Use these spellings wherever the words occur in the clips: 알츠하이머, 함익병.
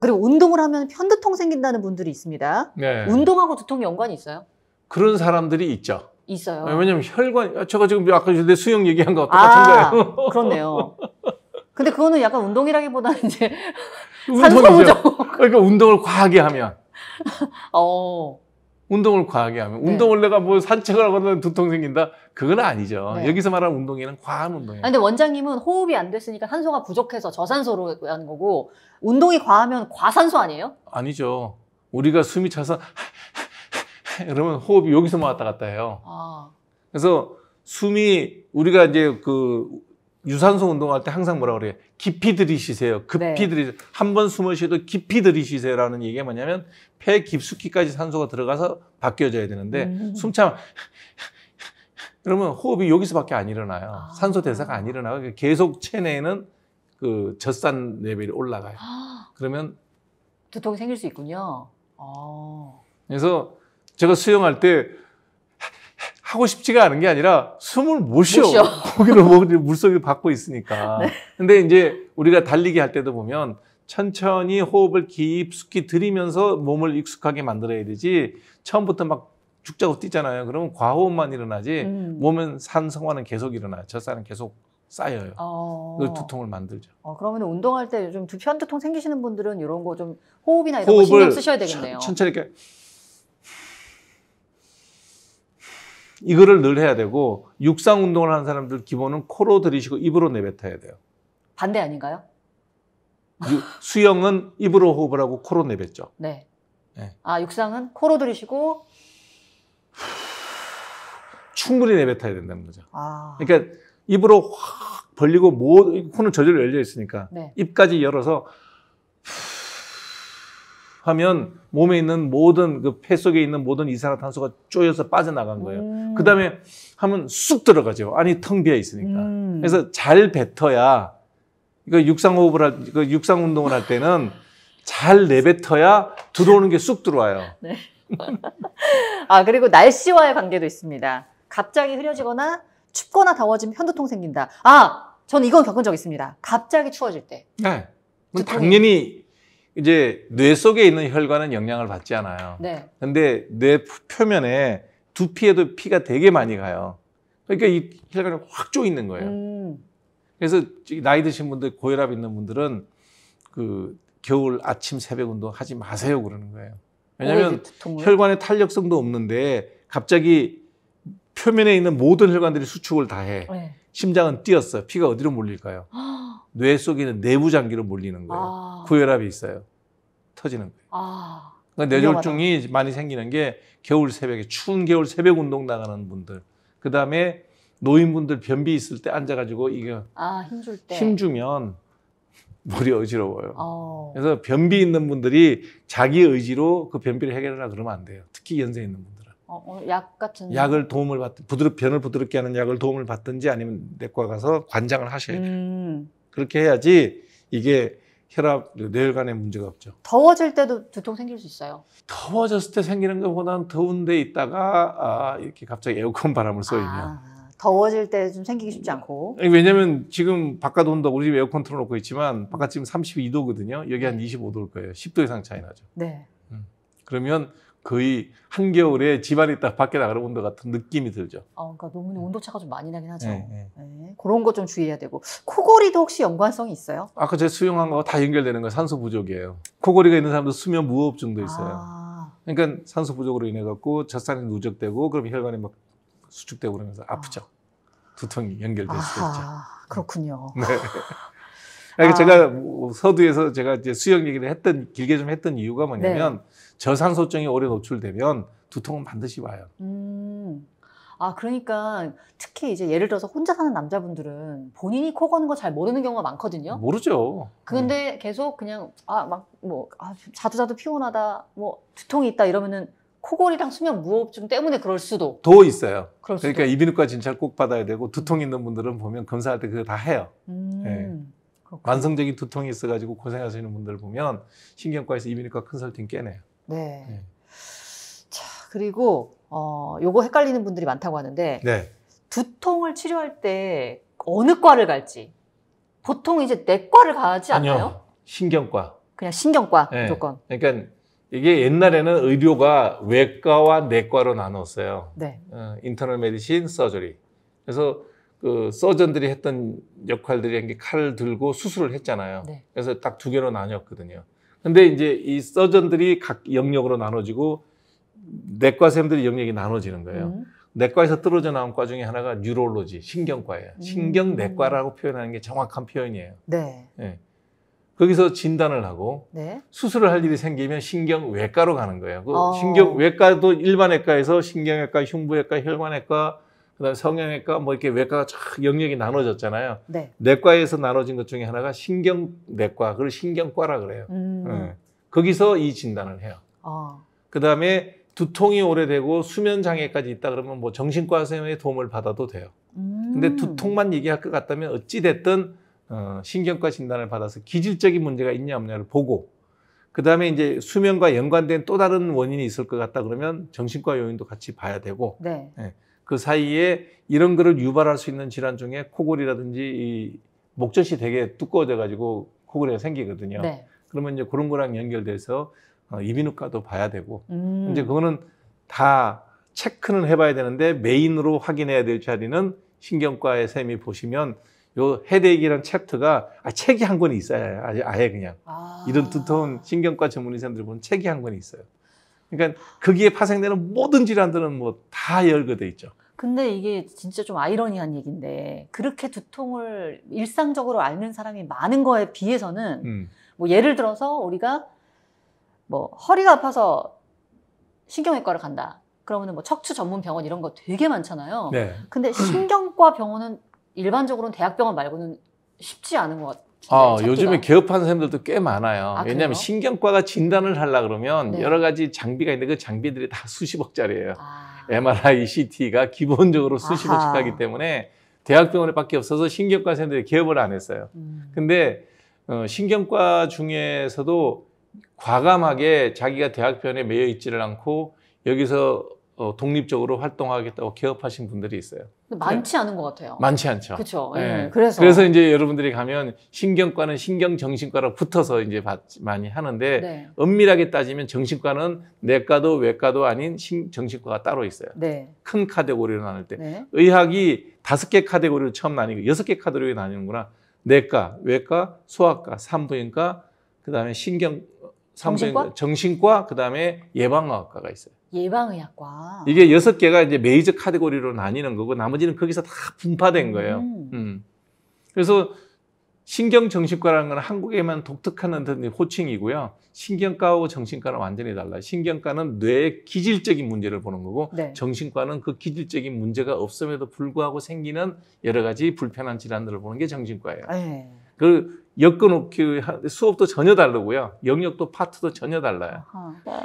그리고 운동을 하면 편두통 생긴다는 분들이 있습니다. 네. 운동하고 두통이 연관이 있어요? 그런 사람들이 있죠. 있어요. 왜냐면 혈관, 제가 지금 아까 내 수영 얘기한 거 똑같은 거예요. 그렇네요. 근데 그거는 약간 운동이라기보다는 이제 산소부족. 그러니까 운동을 과하게 하면. 운동을 과하게 하면. 네. 운동을 내가 뭐 산책을 하거나 두통 생긴다? 그건 아니죠. 네. 여기서 말하는 운동에는 과한 운동이에요. 근데 원장님은 호흡이 안 됐으니까 산소가 부족해서 저산소로 하는 거고, 운동이 과하면 과산소 아니에요? 아니죠. 우리가 숨이 차서 이러면 호흡이 여기서만 왔다 갔다 해요. 그래서 숨이 우리가 이제 그 유산소 운동할 때 항상 뭐라 그래요? 깊이 들이쉬세요. 급히 들이쉬세요. 한 번 숨을 쉬어도 깊이 들이쉬세요라는 얘기가 뭐냐면 폐 깊숙이까지 산소가 들어가서 바뀌어져야 되는데 숨 참아 그러면 호흡이 여기서밖에 안 일어나요. 산소 대사가 안 일어나고 계속 체내에는 그 젖산 레벨이 올라가요. 그러면 두통이 생길 수 있군요. 그래서 제가 수영할 때 하고 싶지가 않은 게 아니라 숨을 못 쉬어. 거기로 물속에 받고 있으니까. 네. 근데 이제 우리가 달리기 할 때도 보면 천천히 호흡을 깊숙이 들이면서 몸을 익숙하게 만들어야 되지 처음부터 막 죽자고 뛰잖아요. 그러면 과호흡만 일어나지 몸은 산성화는 계속 일어나요. 젖산은 계속 쌓여요. 두통을 만들죠. 그러면 운동할 때 요즘 편두통 생기시는 분들은 이런 거 좀 호흡이나 이런 거 신경 쓰셔야 되겠네요. 천천히 이렇게. 이거를 늘 해야 되고 육상 운동을 하는 사람들 기본은 코로 들이쉬고 입으로 내뱉어야 돼요. 반대 아닌가요? 수영은 입으로 호흡을 하고 코로 내뱉죠. 네. 네. 아, 육상은 코로 들이쉬고 충분히 내뱉어야 된다는 거죠. 그러니까 입으로 확 벌리고 코는 저절로 열려 있으니까 네. 입까지 열어서 하면 몸에 있는 모든 그 폐 속에 있는 모든 이산화탄소가 쪼여서 빠져나간 거예요. 그 다음에 하면 쑥 들어가죠. 안이 텅 비어 있으니까. 그래서 잘 뱉어야 육상 운동을 할 때는 잘 내뱉어야 들어오는 게 쑥 들어와요. 네. 그리고 날씨와의 관계도 있습니다. 갑자기 흐려지거나 춥거나 더워지면 편두통 생긴다. 저는 이건 겪은 적 있습니다. 갑자기 추워질 때. 네. 당연히 이제 뇌 속에 있는 혈관은 영향을 받지 않아요. 네. 근데 뇌 표면에 두피에도 피가 되게 많이 가요. 그러니까 이 혈관이 확 조이는 거예요. 그래서 나이 드신 분들, 고혈압 있는 분들은 그 겨울 아침 새벽 운동 하지 마세요 그러는 거예요. 왜냐하면 혈관의 탄력성도 없는데 갑자기 표면에 있는 모든 혈관들이 수축을 다 해. 네. 심장은 뛰었어. 피가 어디로 몰릴까요? 뇌 속에 있는 내부 장기로 몰리는 거예요. 고혈압이 있어요. 터지는 거예요. 그러니까 뇌졸중이 많이 생기는 게 겨울 새벽에 추운 겨울 새벽 운동 나가는 분들, 그 다음에 노인분들 변비 있을 때 앉아가지고 이게 힘줄 때 힘주면 머리 어지러워요. 그래서 변비 있는 분들이 자기 의지로 그 변비를 해결하라 그러면 안 돼요. 특히 연세 있는 분들. 약 같은 약을 도움을 받든 변을 부드럽게 하는 약을 도움을 받든지 아니면 내과 가서 관장을 하셔야 돼요. 그렇게 해야지 이게 혈압, 뇌혈관에 문제가 없죠. 더워질 때도 두통 생길 수 있어요? 더워졌을 때 생기는 것보다는 더운 데 있다가 이렇게 갑자기 에어컨 바람을 쏘이면 더워질 때 좀 생기기 쉽지 않고. 왜냐면 지금 바깥 온다고 우리 집 에어컨 틀어놓고 있지만 바깥 지금 32도거든요. 여기 한 25도일 거예요. 10도 이상 차이 나죠. 네. 그러면 거의 한겨울에 집안에 있다 밖에 나가러 온다 같은 느낌이 들죠. 그러니까 너무 온도차가 좀 많이 나긴 하죠. 네. 그런 것 좀 주의해야 되고. 코골이도 혹시 연관성이 있어요? 아까 제가 수영한 거 다 연결되는 건 산소 부족이에요. 코골이가 있는 사람도 수면 무호흡증도 있어요. 그러니까 산소 부족으로 인해 갖고 젖산이 누적되고 그럼 혈관이 막 수축되고 그러면서 아프죠. 두통이 연결될 수도 있죠. 그렇군요. 네. 제가 서두에서 제가 이제 수영 얘기를 길게 좀 했던 이유가 뭐냐면 저산소증이 오래 노출되면 두통은 반드시 와요. 그러니까 특히 이제 예를 들어서 혼자 사는 남자분들은 본인이 코 거는 거 잘 모르는 경우가 많거든요. 모르죠. 근데 계속 그냥 자주자주 피곤하다, 뭐 두통이 있다 이러면은 코골이랑 수면 무호흡증 때문에 그럴 수도 더 있어요. 그러니까 이비인후과 진찰 꼭 받아야 되고 두통 있는 분들은 보면 검사할 때 그거 다 해요. 네. 만성적인 두통이 있어가지고 고생하시는 분들 보면 신경과에서 이비인후과 컨설팅 깨네요. 네. 자, 그리고 요거 헷갈리는 분들이 많다고 하는데 두통을 치료할 때 어느 과를 갈지 보통 이제 내과를 가지 않나요? 아니요. 신경과. 그냥 신경과 네. 무조건. 그러니까 이게 옛날에는 의료가 외과와 내과로 나눴어요. 네. 인터널 메디신, 서저리. 그래서 그 서전들이 했던 역할들이 칼을 들고 수술을 했잖아요. 네. 그래서 딱 두 개로 나뉘었거든요. 근데 이제 이 서전들이 각 영역으로 나눠지고 내과 쌤들이 영역이 나눠지는 거예요. 내과에서 떨어져 나온 과 중에 하나가 뉴로로지, 신경과예요. 신경내과라고 표현하는 게 정확한 표현이에요. 네. 네. 거기서 진단을 하고 네. 수술을 할 일이 생기면 신경외과로 가는 거예요. 그 신경외과도 일반외과에서 신경외과, 흉부외과, 혈관외과, 그다음에 성형외과 뭐 이렇게 외과가 쫙 영역이 나눠졌잖아요. 네. 내과에서 나눠진 것 중에 하나가 신경내과, 그걸 신경과라 그래요. 네. 거기서 이 진단을 해요. 그다음에 두통이 오래되고 수면 장애까지 있다 그러면 뭐 정신과 선생님의 도움을 받아도 돼요. 근데 두통만 얘기할 것 같다면 어찌 됐든 신경과 진단을 받아서 기질적인 문제가 있냐 없냐를 보고, 그 다음에 이제 수면과 연관된 또 다른 원인이 있을 것 같다 그러면 정신과 요인도 같이 봐야 되고, 네. 네. 그 사이에 이런 거를 유발할 수 있는 질환 중에 코골이라든지 이 목젖이 되게 두꺼워져 가지고 코골이가 생기거든요. 네. 그러면 이제 그런 거랑 연결돼서 이비인후과도 봐야 되고, 이제 그거는 다 체크는 해봐야 되는데 메인으로 확인해야 될 자리는 신경과의 쌤이 보시면. 요 헤데이크라는 챕터가 책이 한 권이 있어요. 아예 그냥 이런 두터운 신경과 전문의사님들 보면 책이 한 권이 있어요. 그러니까 거기에 파생되는 모든 질환들은 뭐 다 열거돼 있죠. 근데 이게 진짜 좀 아이러니한 얘기인데 그렇게 두통을 일상적으로 앓는 사람이 많은 거에 비해서는 뭐 예를 들어서 우리가 뭐 허리가 아파서 신경외과를 간다. 그러면 뭐 척추 전문 병원 이런 거 되게 많잖아요. 네. 근데 신경과 병원은 일반적으로는 대학병원 말고는 쉽지 않은 것 같아요. 요즘에 개업하는 사람들도 꽤 많아요. 왜냐하면 신경과가 진단을 하려고 그러면 네. 여러 가지 장비가 있는데 그 장비들이 다 수십억짜리예요. MRI, CT가 기본적으로 수십억짜리이기 때문에 대학병원에 밖에 없어서 신경과 선생님들이 개업을 안 했어요. 근데 신경과 중에서도 과감하게 자기가 대학병원에 매여 있지를 않고 여기서 독립적으로 활동하겠다고 개업하신 분들이 있어요. 많지 않은 것 같아요. 많지 않죠. 그렇죠. 네. 그래서 이제 여러분들이 가면 신경과는 신경정신과로 붙어서 이제 많이 하는데 네. 엄밀하게 따지면 정신과는 내과도 외과도 아닌 정신과가 따로 있어요. 네. 큰 카테고리로 나눌 때 네. 의학이 5개 카테고리로 처음 나뉘고 6개 카테고리로 나뉘는구나. 내과, 외과, 소아과, 산부인과, 그다음에 정신과, 그다음에 예방의학과가 있어요. 예방의학과. 이게 6개가 이제 메이저 카테고리로 나뉘는 거고 나머지는 거기서 다 분파된 거예요. 그래서 신경정신과라는 건 한국에만 독특한 호칭이고요. 신경과하고 정신과는 완전히 달라요. 신경과는 뇌의 기질적인 문제를 보는 거고 네. 정신과는 그 기질적인 문제가 없음에도 불구하고 생기는 여러 가지 불편한 질환들을 보는 게 정신과예요. 네. 그 엮어놓기 수업도 전혀 다르고요. 영역도 파트도 전혀 달라요.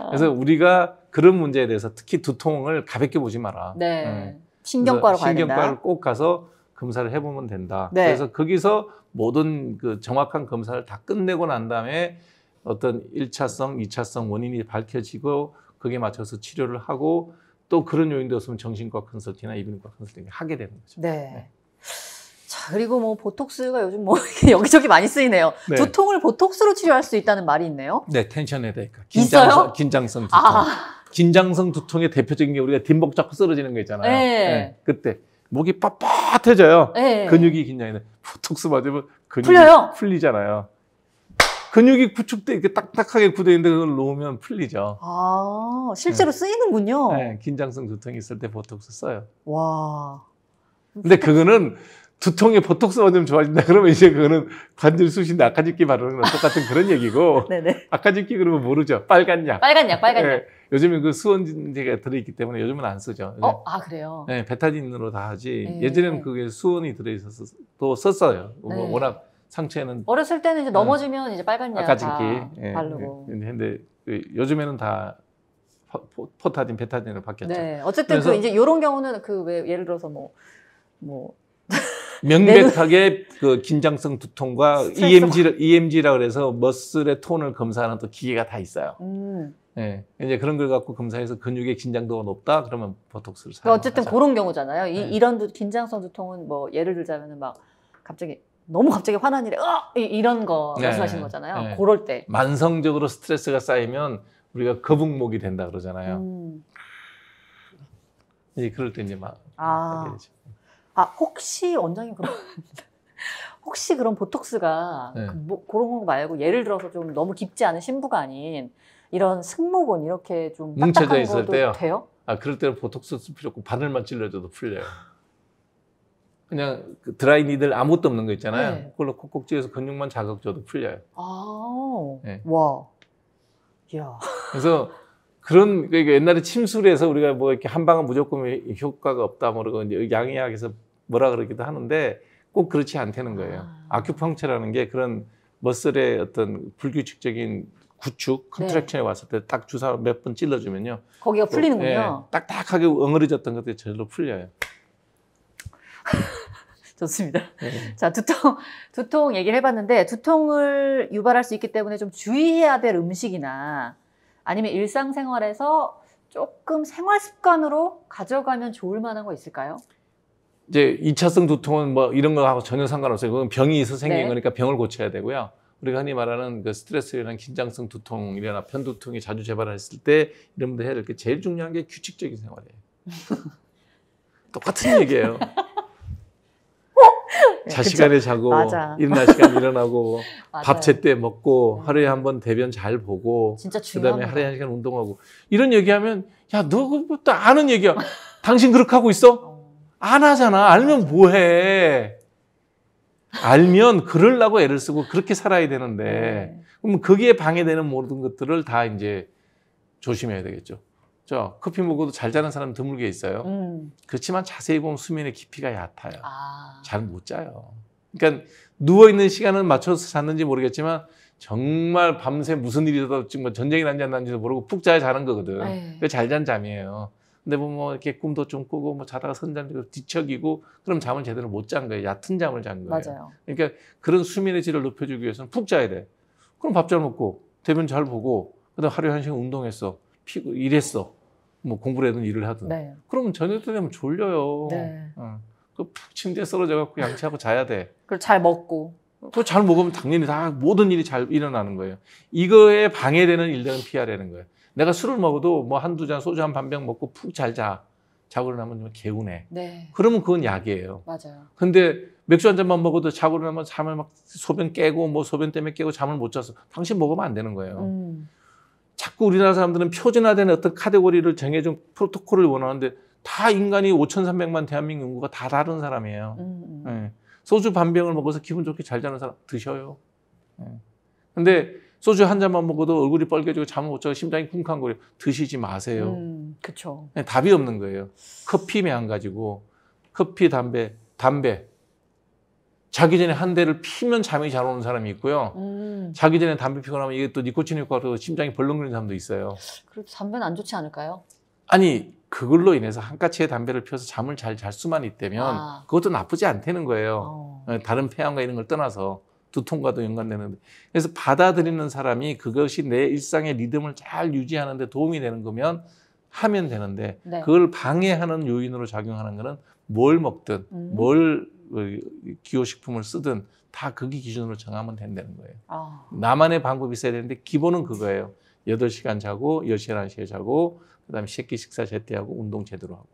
그래서 우리가 그런 문제에 대해서 특히 두통을 가볍게 보지 마라. 네. 신경과로 가야 된다. 신경과를 꼭 가서 검사를 해보면 된다. 네. 그래서 거기서 모든 그 정확한 검사를 다 끝내고 난 다음에 어떤 1차성, 2차성 원인이 밝혀지고 거기에 맞춰서 치료를 하고 또 그런 요인도 없으면 정신과 컨설팅이나 이비인후과 컨설팅을 하게 되는 거죠. 네. 네. 자, 그리고 뭐 보톡스가 요즘 뭐 여기저기 많이 쓰이네요. 네. 두통을 보톡스로 치료할 수 있다는 말이 있네요. 네, 텐션 헤드에크. 긴장성 두통. 긴장성 두통의 대표적인 게 우리가 뒷목 잡고 쓰러지는 거 있잖아요. 네. 네. 그때 목이 빳빳해져요. 네. 근육이 긴장이 돼. 보톡스 맞으면 근육이 풀리잖아요. 근육이 구축돼 이렇게 딱딱하게 굳어 있는데 그걸 놓으면 풀리죠. 실제로 네. 쓰이는군요. 네, 긴장성 두통이 있을 때 보톡스 써요. 와. 근데 그거는 두통에 보톡스만 좀 좋아진다 그러면 이제 그거는 관절 수신데 아까짓기 바르는 거랑 똑같은 그런 얘기고 아까짓기 그러면 모르죠. 빨간 약. 네, 요즘에 그 수원제가 들어있기 때문에 요즘은 안 쓰죠. 그래요? 네, 베타딘으로 다 하지. 네. 예전에는 그게 수원이 들어있어서 또 썼어요. 네. 뭐 워낙 상처에는 어렸을 때는 이제 넘어지면 이제 빨간 약 아까짓기 바르고. 네. 근데 요즘에는 다 포타딘, 베타딘으로 바뀌었죠. 네, 어쨌든 그 이제 이런 경우는 그 왜 예를 들어서 명백하게 그 긴장성 두통과 EMG라 그래서 머슬의 톤을 검사하는 또 기계가 다 있어요. 네, 이제 그런 걸 갖고 검사해서 근육의 긴장도가 높다 그러면 보톡스를 사용하죠. 어쨌든 그런 경우잖아요. 이런 긴장성 두통은 뭐 예를 들자면은 막 갑자기 너무 갑자기 화난 일에 이런 거 말씀하시는 거잖아요. 그럴 때 만성적으로 스트레스가 쌓이면 우리가 거북목이 된다 그러잖아요. 이제 그럴 때 이제 막 혹시 원장님 그럼 혹시 그런 보톡스가 그런 거 말고 예를 들어서 좀 너무 깊지 않은 심부가 아닌 이런 승모근 이렇게 좀 뭉쳐져 있을 때요? 돼요? 그럴 때는 보톡스 쓸 필요 없고 바늘만 찔러줘도 풀려요. 그냥 드라이 니들 아무것도 없는 거 있잖아요. 그걸로 콕콕 찔러서 근육만 자극 줘도 풀려요. 와, 이야. 그래서 그런 그러니까 옛날에 침술에서 우리가 뭐 이렇게 한 방은 무조건 효과가 없다 모르고 이제 양의학에서 뭐라 그러기도 하는데 꼭 그렇지 않다는 거예요. 아큐펑처라는 게 그런 머슬의 어떤 불규칙적인 구축, 컨트랙션에 왔을 때 딱 주사 몇 번 찔러주면요. 거기가 풀리는군요. 딱딱하게 엉어리졌던 것들이 절로 풀려요. 좋습니다. 자, 두통 얘기를 해봤는데 두통을 유발할 수 있기 때문에 좀 주의해야 될 음식이나 아니면 일상생활에서 조금 생활습관으로 가져가면 좋을 만한 거 있을까요? 이제 2차성 두통은 뭐 이런 거하고 전혀 상관없어요. 그건 병이 있어 생긴 거니까 병을 고쳐야 되고요. 우리가 흔히 말하는 그 스트레스에 의한 긴장성 두통이나 편두통이 자주 재발했을 때 이런 분들 해야 될 게 제일 중요한 게 규칙적인 생활이에요. 똑같은 얘기예요. 자시간에 자고 일어날 시간에 일어나고 밥 제때 먹고 하루에 한 번 대변 잘 보고 그다음에 하루에 한 시간 운동하고 이런 얘기하면 야, 너 그거 또 아는 얘기야. 당신 그렇게 하고 있어? 안 하잖아. 알면 뭐해. 알면 그러려고 애를 쓰고 그렇게 살아야 되는데 그럼 거기에 방해되는 모든 것들을 다 이제 조심해야 되겠죠. 저 커피 먹어도 잘 자는 사람 드물게 있어요. 그렇지만 자세히 보면 수면의 깊이가 얕아요. 잘 못 자요. 그러니까 누워있는 시간은 맞춰서 잤는지 모르겠지만 정말 밤새 무슨 일이 있어도 전쟁이 난지 안 난지도 모르고 푹 자야 자는 거거든. 그게 잘 잔 잠이에요. 근데 뭐 이렇게 꿈도 좀 꾸고 뭐 자다가 선잠도 뒤척이고 그럼 잠을 제대로 못 잔 거예요. 얕은 잠을 잔 거예요. 맞아요. 그러니까 그런 수면의 질을 높여주기 위해서는 푹 자야 돼. 그럼 밥 잘 먹고 대변 잘 보고 그다음 하루에 한 시간 운동했어. 피고 일했어. 뭐 공부를 하든 일을 하든. 그러면 저녁 때 되면 졸려요. 그 푹 침대에 쓰러져 갖고 양치하고 자야 돼. 그리고 잘 먹고. 또 잘 먹으면 당연히 다 모든 일이 잘 일어나는 거예요. 이거에 방해되는 일들은 피하려는 거예요. 내가 술을 먹어도 뭐 한두 잔 소주 한 반병 먹고 푹 잘 자. 자고 일어나면 좀 개운해. 그러면 그건 약이에요. 맞아요. 근데 맥주 한 잔만 먹어도 자고 일어나면 잠을 막 소변 깨고 뭐 소변 때문에 깨고 잠을 못 자서 당신 먹으면 안 되는 거예요. 자꾸 우리나라 사람들은 표준화된 어떤 카테고리를 정해준 프로토콜을 원하는데 다 인간이 5,300만 대한민국 인구가 다 다른 사람이에요. 소주 반 병을 먹어서 기분 좋게 잘 자는 사람 드셔요. 근데 소주 한 잔만 먹어도 얼굴이 빨개지고 잠을 못 자고 심장이 쿵쾅거려 드시지 마세요. 그렇죠. 답이 없는 거예요. 커피 매한가지고 커피, 담배. 자기 전에 한 대를 피면 잠이 잘 오는 사람이 있고요. 자기 전에 담배 피고 나면 이게 또 니코틴 효과로 심장이 벌렁거리는 사람도 있어요. 그래도 담배는 안 좋지 않을까요? 아니, 그걸로 인해서 한 까치의 담배를 피워서 잠을 잘 잘 수만 있다면 그것도 나쁘지 않다는 거예요. 다른 폐암과 이런 걸 떠나서 두통과도 연관되는데. 그래서 받아들이는 사람이 그것이 내 일상의 리듬을 잘 유지하는 데 도움이 되는 거면 하면 되는데 그걸 방해하는 요인으로 작용하는 거는 뭘 먹든 뭘 기호식품을 쓰든 다 거기 기준으로 정하면 된다는 거예요. 나만의 방법이 있어야 되는데 기본은 그거예요. 8시간 자고 10시간 11시에 자고 그다음에 식기 식사 제때하고 운동 제대로 하고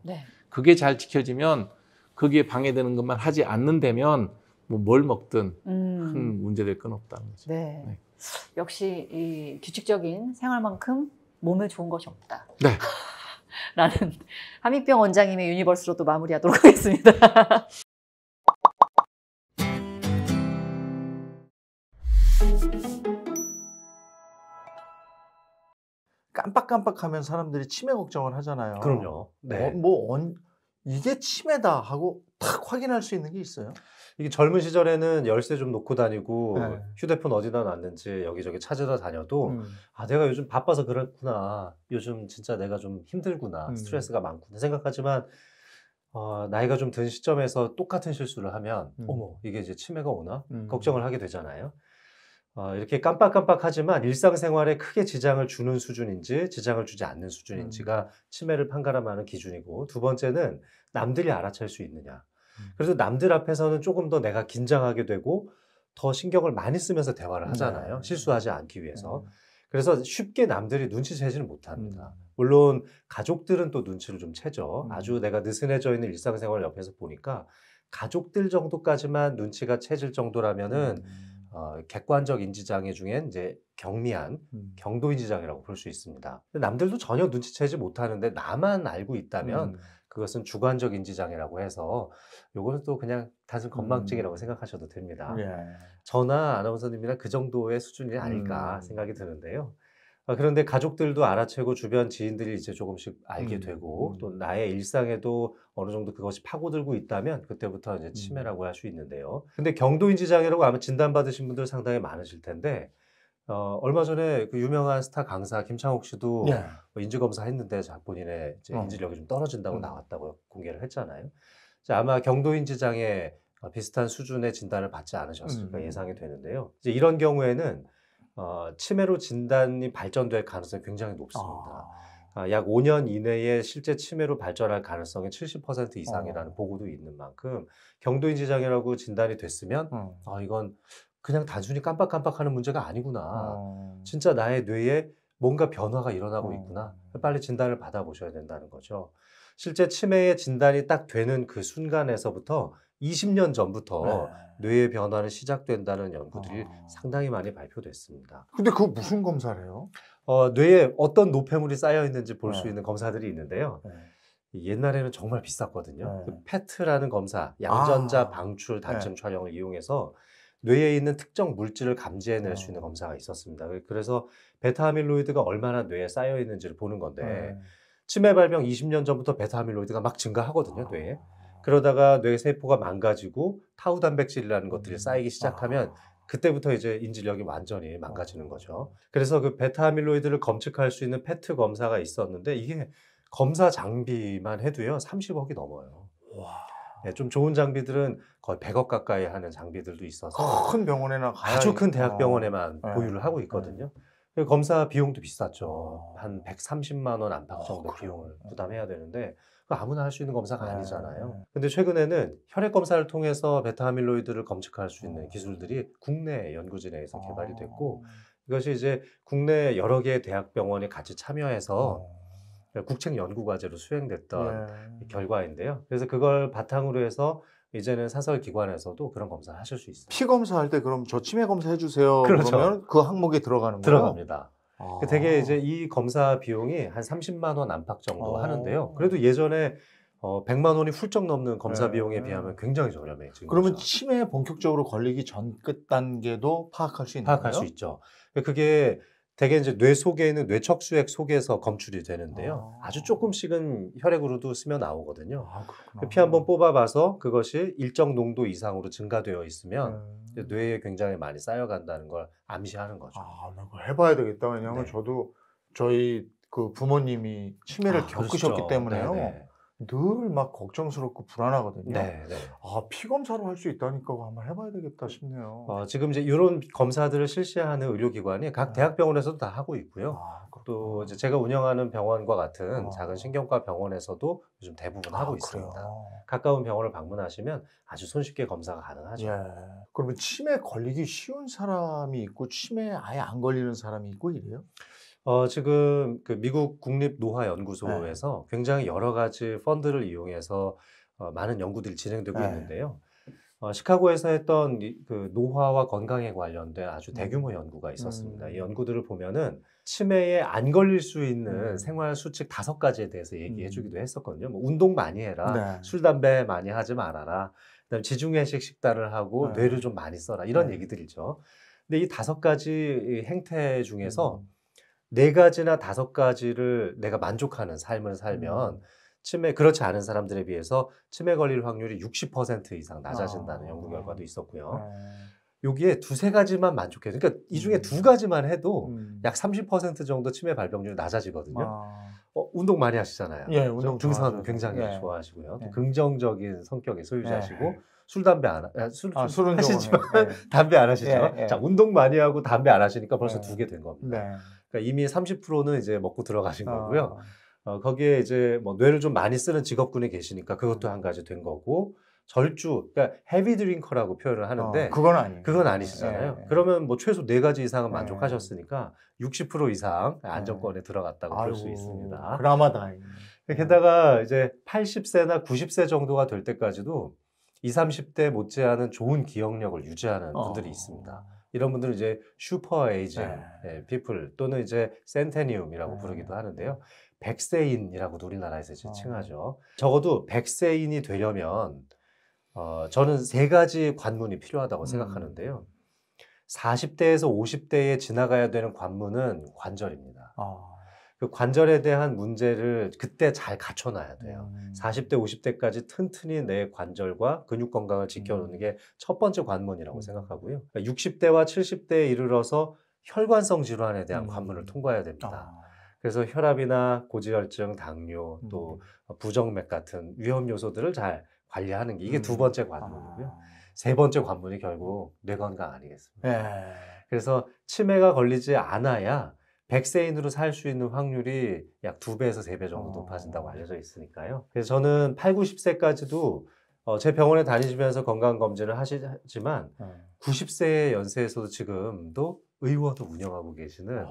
그게 잘 지켜지면 거기에 방해되는 것만 하지 않는다면 뭐 뭘 먹든 큰 문제될 건 없다는 거죠. 역시 이 규칙적인 생활만큼 몸에 좋은 것이 없다. 라는 함익병 원장님의 유니버스로 또 마무리하도록 하겠습니다. 깜빡깜빡하면 사람들이 치매 걱정을 하잖아요. 그럼요. 이게 치매다 하고 탁 확인할 수 있는 게 있어요? 이게 젊은 시절에는 열쇠 좀 놓고 다니고 휴대폰 어디다 놨는지 여기저기 찾으다 다녀도 내가 요즘 바빠서 그렇구나. 요즘 진짜 내가 좀 힘들구나. 스트레스가 많구나 생각하지만 나이가 좀 든 시점에서 똑같은 실수를 하면 어머 이게 이제 치매가 오나? 걱정을 하게 되잖아요. 이렇게 깜빡깜빡하지만 일상생활에 크게 지장을 주는 수준인지 지장을 주지 않는 수준인지가 치매를 판가름하는 기준이고 두 번째는 남들이 알아챌 수 있느냐. 그래서 남들 앞에서는 조금 더 내가 긴장하게 되고 더 신경을 많이 쓰면서 대화를 하잖아요. 실수하지 않기 위해서. 그래서 쉽게 남들이 눈치채지는 못합니다. 물론 가족들은 또 눈치를 좀 채죠. 아주 내가 느슨해져 있는 일상생활을 옆에서 보니까 가족들 정도까지만 눈치가 채질 정도라면은 객관적 인지장애 중엔 이제 경미한 경도 인지장애라고 볼 수 있습니다. 남들도 전혀 눈치채지 못하는데 나만 알고 있다면 그것은 주관적 인지장애라고 해서 요거는 또 그냥 단순 건망증이라고 생각하셔도 됩니다. 예. 저나 아나운서님이나 그 정도의 수준이 아닐까 생각이 드는데요. 그런데 가족들도 알아채고 주변 지인들이 이제 조금씩 알게 되고 또 나의 일상에도 어느 정도 그것이 파고들고 있다면 그때부터 이제 치매라고 할 수 있는데요. 근데 경도인지장애라고 아마 진단받으신 분들 상당히 많으실 텐데 얼마 전에 그 유명한 스타 강사 김창옥 씨도 네. 인지검사 했는데 본인의 이제 인지력이 좀 떨어진다고 나왔다고 공개를 했잖아요. 자, 아마 경도인지장애 비슷한 수준의 진단을 받지 않으셨을까 예상이 되는데요. 이제 이런 경우에는 치매로 진단이 발전될 가능성이 굉장히 높습니다. 약 5년 이내에 실제 치매로 발전할 가능성이 70% 이상이라는 보고도 있는 만큼 경도인지장애라고 진단이 됐으면 이건 그냥 단순히 깜빡깜빡하는 문제가 아니구나. 진짜 나의 뇌에 뭔가 변화가 일어나고 있구나. 빨리 진단을 받아보셔야 된다는 거죠. 실제 치매의 진단이 딱 되는 그 순간에서부터 20년 전부터 뇌의 변화는 시작된다는 연구들이 상당히 많이 발표됐습니다. 근데 그거 무슨 검사래요? 뇌에 어떤 노폐물이 쌓여 있는지 볼 수 있는 검사들이 있는데요. 옛날에는 정말 비쌌거든요. 그 PET라는 검사, 양전자 방출 단층 촬영을 이용해서 뇌에 있는 특정 물질을 감지해낼 수 있는 검사가 있었습니다. 그래서 베타아밀로이드가 얼마나 뇌에 쌓여 있는지를 보는 건데 치매 발병 20년 전부터 베타아밀로이드가 막 증가하거든요, 뇌에. 그러다가 뇌 세포가 망가지고 타우 단백질이라는 것들이 쌓이기 시작하면 그때부터 이제 인지력이 완전히 망가지는 거죠. 그래서 그 베타아밀로이드를 검측할 수 있는 페트 검사가 있었는데 이게 검사 장비만 해도요 30억이 넘어요. 와. 예, 좀 좋은 장비들은 거의 100억 가까이 하는 장비들도 있어서 큰 병원에나 가야 아주 큰 대학병원에만 보유를 하고 있거든요. 검사 비용도 비쌌죠. 한 130만 원 안팎 정도 비용을 부담해야 되는데 아무나 할 수 있는 검사가 아니잖아요. 근데 최근에는 혈액 검사를 통해서 베타아밀로이드를 검측할 수 있는 기술들이 국내 연구진에서 개발이 됐고 이것이 이제 국내 여러 개의 대학병원이 같이 참여해서 국책 연구 과제로 수행됐던 결과인데요. 그래서 그걸 바탕으로 해서 이제는 사설 기관에서도 그런 검사를 하실 수 있습니다. 피 검사할 때 그럼 저 치매 검사 해주세요. 그렇죠. 그러면 그 항목에 들어가는 거예요? 들어갑니다. 되게 이제 이 검사 비용이 한 30만 원 안팎 정도 하는데요. 그래도 예전에 100만 원이 훌쩍 넘는 검사 비용에 비하면 굉장히 저렴해요. 그러면 치매에 본격적으로 걸리기 전 끝 단계도 파악할 수 있는 거예요? 파악할 수 있죠. 그게 대개 이제 뇌 속에 있는 뇌척수액 속에서 검출이 되는데요. 아주 조금씩은 혈액으로도 스며 나오거든요. 피 한번 뽑아봐서 그것이 일정 농도 이상으로 증가되어 있으면 뇌에 굉장히 많이 쌓여간다는 걸 암시하는 거죠. 나 그거 해봐야 되겠다. 왜냐하면 저도 저희 그 부모님이 치매를 겪으셨기 그렇죠. 때문에요. 네네. 늘 막 걱정스럽고 불안하거든요. 네네. 피 검사로 할 수 있다니까 한번 해봐야 되겠다 싶네요. 지금 이제 이런 검사들을 실시하는 의료기관이 각 대학병원에서도 다 하고 있고요. 또 이제 제가 운영하는 병원과 같은 작은 신경과 병원에서도 요즘 대부분 하고 있습니다. 그래요? 가까운 병원을 방문하시면 아주 손쉽게 검사가 가능하죠. 예. 그러면 치매 걸리기 쉬운 사람이 있고 치매에 아예 안 걸리는 사람이 있고 이래요? 지금 그 미국 국립노화연구소에서 굉장히 여러 가지 펀드를 이용해서 많은 연구들이 진행되고 있는데요. 시카고에서 했던 그 노화와 건강에 관련된 아주 대규모 연구가 있었습니다. 이 연구들을 보면은 치매에 안 걸릴 수 있는 생활 수칙 5가지에 대해서 얘기해주기도 했었거든요. 뭐 운동 많이 해라, 술, 담배 많이 하지 말아라, 그다음에 지중해식 식단을 하고 뇌를 좀 많이 써라 이런 얘기들이죠. 근데 이 5가지 행태 중에서 4가지나 5가지를 내가 만족하는 삶을 살면 치매 그렇지 않은 사람들에 비해서 치매 걸릴 확률이 60% 이상 낮아진다는 연구 결과도 있었고요. 여기에 2~3가지만 만족해요. 그러니까 이 중에 2가지만 해도 약 30% 정도 치매 발병률이 낮아지거든요. 운동 많이 하시잖아요. 예, 운동 등산 굉장히 좋아하시고요. 또 긍정적인 성격의 소유자시고 술, 담배 안 술은 하시지만 담배 안 하시죠. 자, 운동 많이 하고 담배 안 하시니까 벌써 2개 된 겁니다. 그러니까 이미 30%는 이제 먹고 들어가신 거고요. 거기에 이제 뭐 뇌를 좀 많이 쓰는 직업군이 계시니까 그것도 1가지 된 거고 절주, 그러니까 헤비 드링커라고 표현을 하는데 그건 아니에요. 그건 아니시잖아요. 네. 그러면 뭐 최소 4가지 이상은 만족하셨으니까 60% 이상 안정권에 들어갔다고 볼 수 있습니다. 그나마 다행이네. 게다가 이제 80세나 90세 정도가 될 때까지도 20, 30대 못지않은 좋은 기억력을 유지하는 분들이 있습니다. 이런 분들은 이제 슈퍼 에이징 피플 또는 이제 센테니움이라고 부르기도 하는데요. 100세인이라고 우리나라에서 이제 칭하죠. 적어도 100세인이 되려면 저는 3가지 관문이 필요하다고 생각하는데요. 40대에서 50대에 지나가야 되는 관문은 관절입니다. 그 관절에 대한 문제를 그때 잘 갖춰놔야 돼요. 40대, 50대까지 튼튼히 내 관절과 근육 건강을 지켜놓는 게 첫 번째 관문이라고 생각하고요. 60대와 70대에 이르러서 혈관성 질환에 대한 관문을 통과해야 됩니다. 그래서 혈압이나 고지혈증, 당뇨, 또 부정맥 같은 위험 요소들을 잘 관리하는 게 이게 두 번째 관문이고요. 세 번째 관문이 결국 뇌 건강 아니겠습니까? 그래서 치매가 걸리지 않아야 100세인으로 살 수 있는 확률이 약 2배에서 3배 정도 높아진다고 알려져 있으니까요. 그래서 저는 8, 90세까지도 제 병원에 다니시면서 건강검진을 하시지만 90세의 연세에서도 지금도 의원도 운영하고 계시는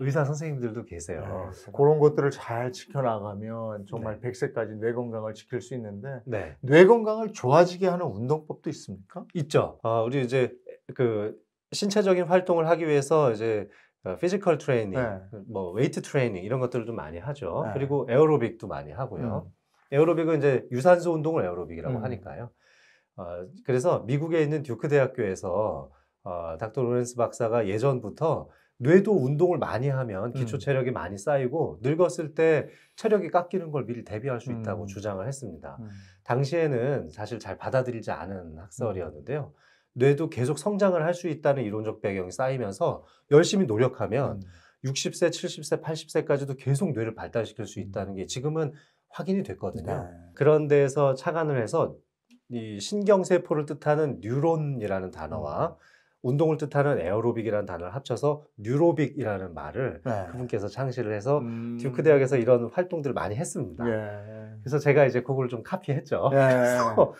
의사 선생님들도 계세요. 그런 것들을 잘 지켜나가면 정말 100세까지 뇌 건강을 지킬 수 있는데 뇌 건강을 좋아지게 하는 운동법도 있습니까? 있죠. 우리 이제 그 신체적인 활동을 하기 위해서 이제 피지컬 트레이닝, 뭐 웨이트 트레이닝 이런 것들을 좀 많이 하죠. 그리고 에어로빅도 많이 하고요. 에어로빅은 이제 유산소 운동을 에어로빅이라고 하니까요. 그래서 미국에 있는 듀크 대학교에서 닥터 로렌스 박사가 예전부터 뇌도 운동을 많이 하면 기초 체력이 많이 쌓이고 늙었을 때 체력이 깎이는 걸 미리 대비할 수 있다고 주장을 했습니다. 당시에는 사실 잘 받아들이지 않은 학설이었는데요. 뇌도 계속 성장을 할 수 있다는 이론적 배경이 쌓이면서 열심히 노력하면 60세, 70세, 80세까지도 계속 뇌를 발달시킬 수 있다는 게 지금은 확인이 됐거든요. 그런 데에서 착안을 해서 이 신경세포를 뜻하는 뉴런이라는 단어와 운동을 뜻하는 에어로빅이라는 단어를 합쳐서 뉴로빅이라는 말을 그분께서 창시를 해서 듀크 대학에서 이런 활동들을 많이 했습니다. 그래서 제가 이제 그걸 좀 카피했죠. 그래서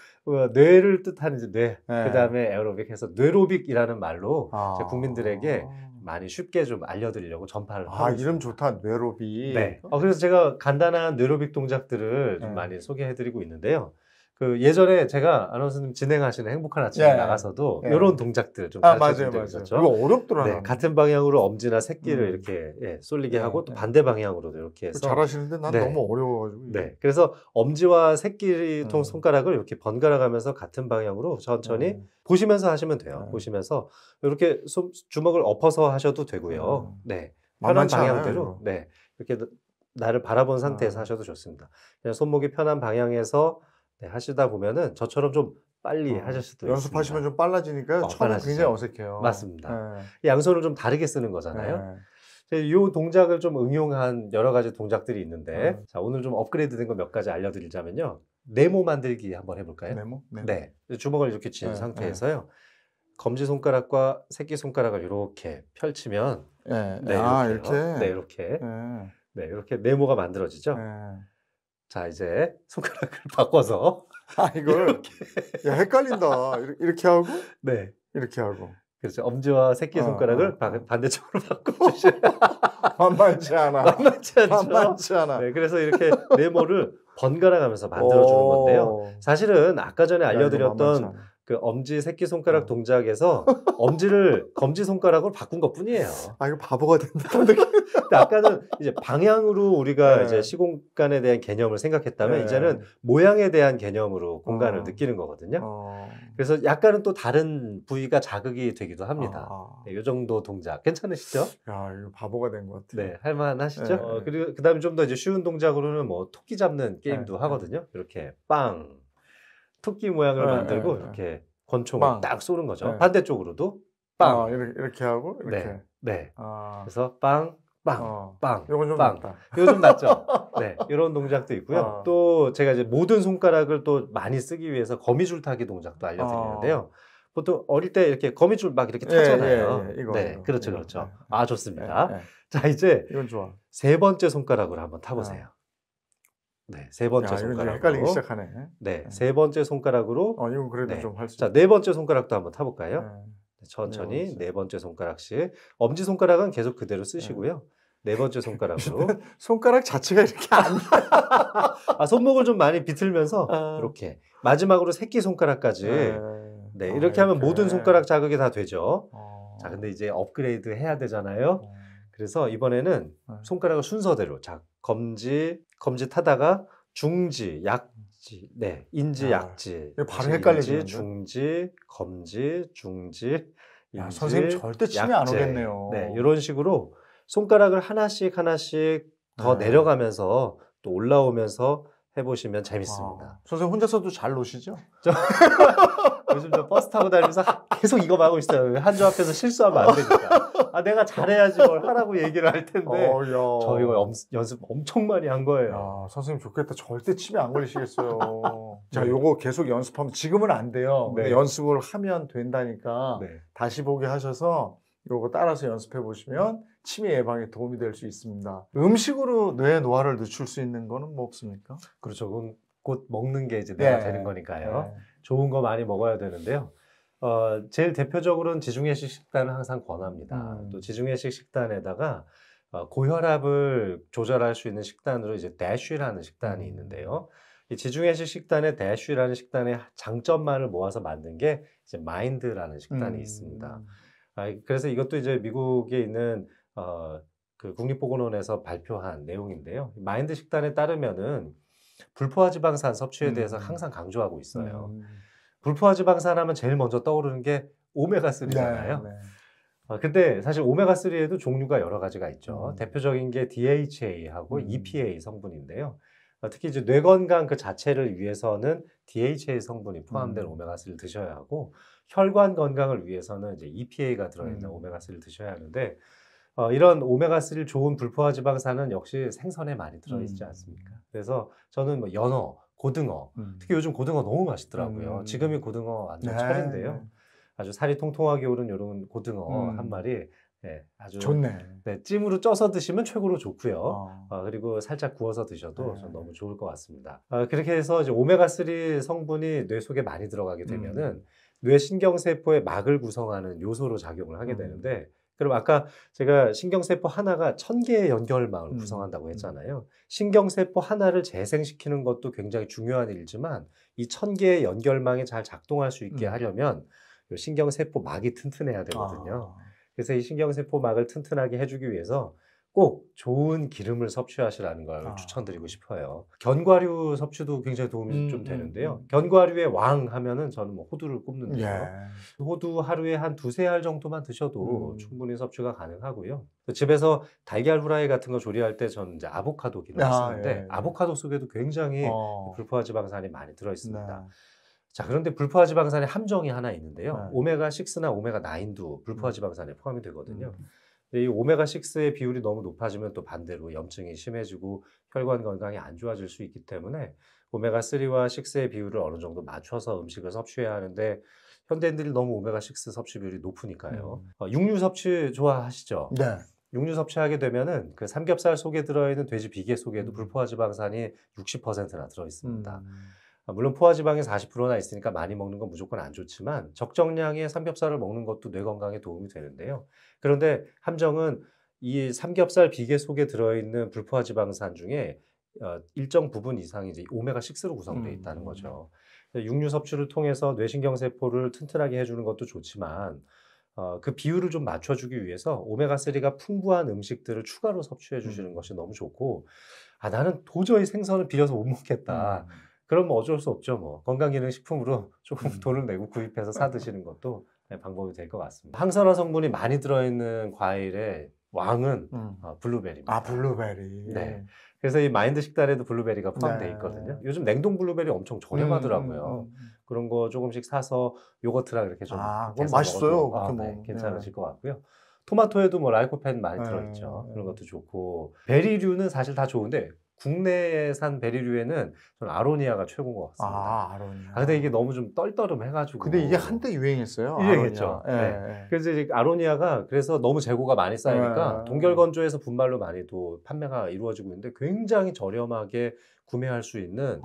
뇌를 뜻하는 이제 뇌, 그다음에 에어로빅 해서 뇌로빅이라는 말로 국민들에게 많이 쉽게 좀 알려드리려고 전파를 하고 있습니다. 이름 좋다, 뇌로빅. 그래서 제가 간단한 뇌로빅 동작들을 좀 많이 소개해드리고 있는데요. 그 예전에 제가 아나운서님 진행하시는 행복한 아침에 나가서도 이런 동작들 좀 가르쳐드린 적이 있었죠. 이거 어렵더라고요. 같은 방향으로 엄지나 새끼를 이렇게 쏠리게 하고 또 반대 방향으로도 이렇게 해서 잘하시는데 난 너무 어려워가지고. 그래서 엄지와 새끼통 손가락을 이렇게 번갈아 가면서 같은 방향으로 천천히 보시면서 하시면 돼요. 보시면서 이렇게 주먹을 엎어서 하셔도 되고요. 편한 방향대로 이렇게 나를 바라본 상태에서 하셔도 좋습니다. 그냥 손목이 편한 방향에서 하시다 보면은 저처럼 좀 빨리 하실 수도 있습니다. 연습하시면 좀 빨라지니까 처음에 굉장히 어색해요. 맞습니다. 양손을 좀 다르게 쓰는 거잖아요. 이 동작을 좀 응용한 여러 가지 동작들이 있는데 자, 오늘 좀 업그레이드 된 거 몇 가지 알려드리자면요. 네모 만들기 한번 해볼까요? 네모? 주먹을 이렇게 쥔 상태에서요. 검지손가락과 새끼손가락을 이렇게 펼치면 이렇게 네모가 만들어지죠. 자, 이제 손가락을 바꿔서 이렇게 헷갈린다. 이렇게 하고 이렇게 하고 그렇죠. 엄지와 새끼손가락을 반대쪽으로 바꿔주시면 만만치 않아. 그래서 이렇게 네모를 번갈아 가면서 만들어주는 건데요. 사실은 아까 전에 알려드렸던 그 엄지 새끼손가락 동작에서 엄지를 검지손가락으로 바꾼 것 뿐이에요. 이거 바보가 된다. 근데 아까는 이제 방향으로 우리가 이제 시공간에 대한 개념을 생각했다면 이제는 모양에 대한 개념으로 공간을 느끼는 거거든요. 그래서 약간은 또 다른 부위가 자극이 되기도 합니다. 이 정도 동작 괜찮으시죠? 이거 바보가 된 것 같아요. 할만하시죠? 그리고 그다음에 좀 더 이제 쉬운 동작으로는 뭐 토끼 잡는 게임도 하거든요. 이렇게 빵 토끼 모양을 만들고 이렇게 권총을 딱 쏘는 거죠. 반대쪽으로도 빵 이렇게 하고 이렇게 그래서 빵 요건 좀 낫다. 이런 동작도 있고요. 또 제가 이제 모든 손가락을 또 많이 쓰기 위해서 거미줄 타기 동작도 알려드리는데요. 보통 어릴 때 이렇게 거미줄 막 이렇게 타잖아요. 이거. 그렇죠. 좋습니다. 자, 이제 이건 좋아. 세 번째 손가락으로 한번 타보세요. 네, 세 번째 손가락으로. 헷갈리기 시작하네. 네, 세 번째 손가락으로. 이건 그래도 네. 좀 할 수. 자, 네 번째 손가락도 한번 타볼까요? 네. 천천히 네 번째 손가락씩. 엄지 손가락은 계속 그대로 쓰시고요. 네 번째 손가락으로. 손가락 자체가 이렇게 안. 아, 손목을 좀 많이 비틀면서 이렇게 마지막으로 새끼 손가락까지. 네, 이렇게 하면 모든 손가락 자극이 다 되죠. 자, 근데 이제 업그레이드 해야 되잖아요. 그래서 이번에는 손가락을 순서대로 자 검지 타다가 중지 약지 네 인지 약지 발음 헷갈리지 중지 검지 중지 인지 선생님 절대 침이 안 오겠네요. 네 이런 식으로 손가락을 하나씩 더 내려가면서 또 올라오면서 해보시면 재밌습니다. 선생님 혼자서도 잘 노시죠? 요즘 저 버스 타고 다니면서 계속 이거 하고 있어요. 한조 앞에서 실수하면 안 되니까. 아, 내가 잘해야지 뭘 하라고 얘기를 할 텐데. 저 이거 연습 엄청 많이 한 거예요. 야, 선생님 좋겠다. 절대 침이 안 걸리시겠어요. 자, 요거 계속 연습하면 지금은 안 돼요. 네. 연습을 하면 된다니까. 네. 다시 보기 하셔서 요거 따라서 연습해 보시면 치매 예방에 도움이 될 수 있습니다. 음식으로 뇌의 노화를 늦출 수 있는 거는 뭐 없습니까? 그렇죠. 그건 곧 먹는 게 이제 뇌가 되는 거니까요. 좋은 거 많이 먹어야 되는데요. 제일 대표적으로는 지중해식 식단을 항상 권합니다. 또 지중해식 식단에다가 고혈압을 조절할 수 있는 식단으로 이제 대쉬라는 식단이 있는데요. 이 지중해식 식단의 대쉬라는 식단의 장점만을 모아서 만든 게 이제 마인드라는 식단이 있습니다. 그래서 이것도 이제 미국에 있는 그 국립보건원에서 발표한 내용인데요. 마인드 식단에 따르면은 불포화지방산 섭취에 대해서 항상 강조하고 있어요. 불포화지방산 하면 제일 먼저 떠오르는 게 오메가3잖아요. 네, 네. 근데 사실 오메가3에도 종류가 여러 가지가 있죠. 대표적인 게 DHA하고 EPA 성분인데요. 특히 이제 뇌 건강 그 자체를 위해서는 DHA 성분이 포함된 오메가3를 드셔야 하고 혈관 건강을 위해서는 이제 EPA가 들어있는 오메가3를 드셔야 하는데 이런 오메가3 좋은 불포화지방산은 역시 생선에 많이 들어있지 않습니까? 그래서 저는 뭐 연어, 고등어, 특히 요즘 고등어 너무 맛있더라고요. 지금이 고등어 완전 철인데요. 아주 살이 통통하게 오른 이런 고등어 한 마리 네, 아주 좋네. 네, 찜으로 쪄서 드시면 최고로 좋고요. 그리고 살짝 구워서 드셔도 너무 좋을 것 같습니다. 그렇게 해서 이제 오메가3 성분이 뇌 속에 많이 들어가게 되면은 뇌 신경세포의 막을 구성하는 요소로 작용을 하게 되는데 그럼 아까 제가 신경세포 하나가 1000개의 연결망을 구성한다고 했잖아요. 신경세포 하나를 재생시키는 것도 굉장히 중요한 일이지만 이 1000개의 연결망이 잘 작동할 수 있게 하려면 신경세포 막이 튼튼해야 되거든요. 그래서 이 신경세포 막을 튼튼하게 해주기 위해서 꼭 좋은 기름을 섭취하시라는 걸 추천드리고 싶어요. 견과류 섭취도 굉장히 도움이 좀 되는데요. 견과류의 왕 하면은 저는 뭐 호두를 꼽는데요. 호두 하루에 한 2~3알 정도만 드셔도 충분히 섭취가 가능하고요. 집에서 달걀 후라이 같은 거 조리할 때 저는 이제 아보카도 기름을 쓰는데 아보카도 속에도 굉장히 불포화지방산이 많이 들어있습니다. 네. 자, 그런데 불포화지방산의 함정이 하나 있는데요. 오메가6나 오메가9도 불포화지방산에 포함이 되거든요. 이 오메가6의 비율이 너무 높아지면 또 반대로 염증이 심해지고 혈관 건강이 안 좋아질 수 있기 때문에 오메가3와 6의 비율을 어느 정도 맞춰서 음식을 섭취해야 하는데 현대인들이 너무 오메가6 섭취 비율이 높으니까요. 육류 섭취 좋아하시죠? 네. 육류 섭취하게 되면은 그 삼겹살 속에 들어있는 돼지 비계 속에도 불포화지방산이 60%나 들어있습니다. 물론 포화지방이 40%나 있으니까 많이 먹는 건 무조건 안 좋지만 적정량의 삼겹살을 먹는 것도 뇌 건강에 도움이 되는데요. 그런데 함정은 이 삼겹살 비계 속에 들어있는 불포화지방산 중에 일정 부분 이상이 이제 오메가6로 구성되어 있다는 거죠. 육류 섭취를 통해서 뇌신경세포를 튼튼하게 해주는 것도 좋지만 그 비율을 좀 맞춰주기 위해서 오메가3가 풍부한 음식들을 추가로 섭취해 주시는 것이 너무 좋고 아 나는 도저히 생선을 비려서 못 먹겠다. 그럼 어쩔 수 없죠. 뭐 건강기능식품으로 조금 돈을 내고 구입해서 사 드시는 것도 방법이 될 것 같습니다. 항산화 성분이 많이 들어있는 과일의 왕은 블루베리입니다. 아, 블루베리. 네. 그래서 이 마인드 식단에도 블루베리가 포함되어 있거든요. 요즘 냉동 블루베리 엄청 저렴하더라고요. 그런 거 조금씩 사서 요거트랑 이렇게 좀 그건 맛있어요. 그렇게 네, 괜찮으실 것 같고요. 토마토에도 뭐 라이코펜 많이 들어있죠. 그런 것도 좋고 베리류는 사실 다 좋은데 국내산 베리류에는 저는 아로니아가 최고인 것 같습니다. 아, 아로니아. 근데 이게 너무 좀 떨떠름해가지고. 근데 이게 한때 유행했어요. 유행했죠. 예. 네. 그래서 이제 아로니아가 그래서 너무 재고가 많이 쌓이니까 동결건조해서 분말로 많이 또 판매가 이루어지고 있는데 굉장히 저렴하게 구매할 수 있는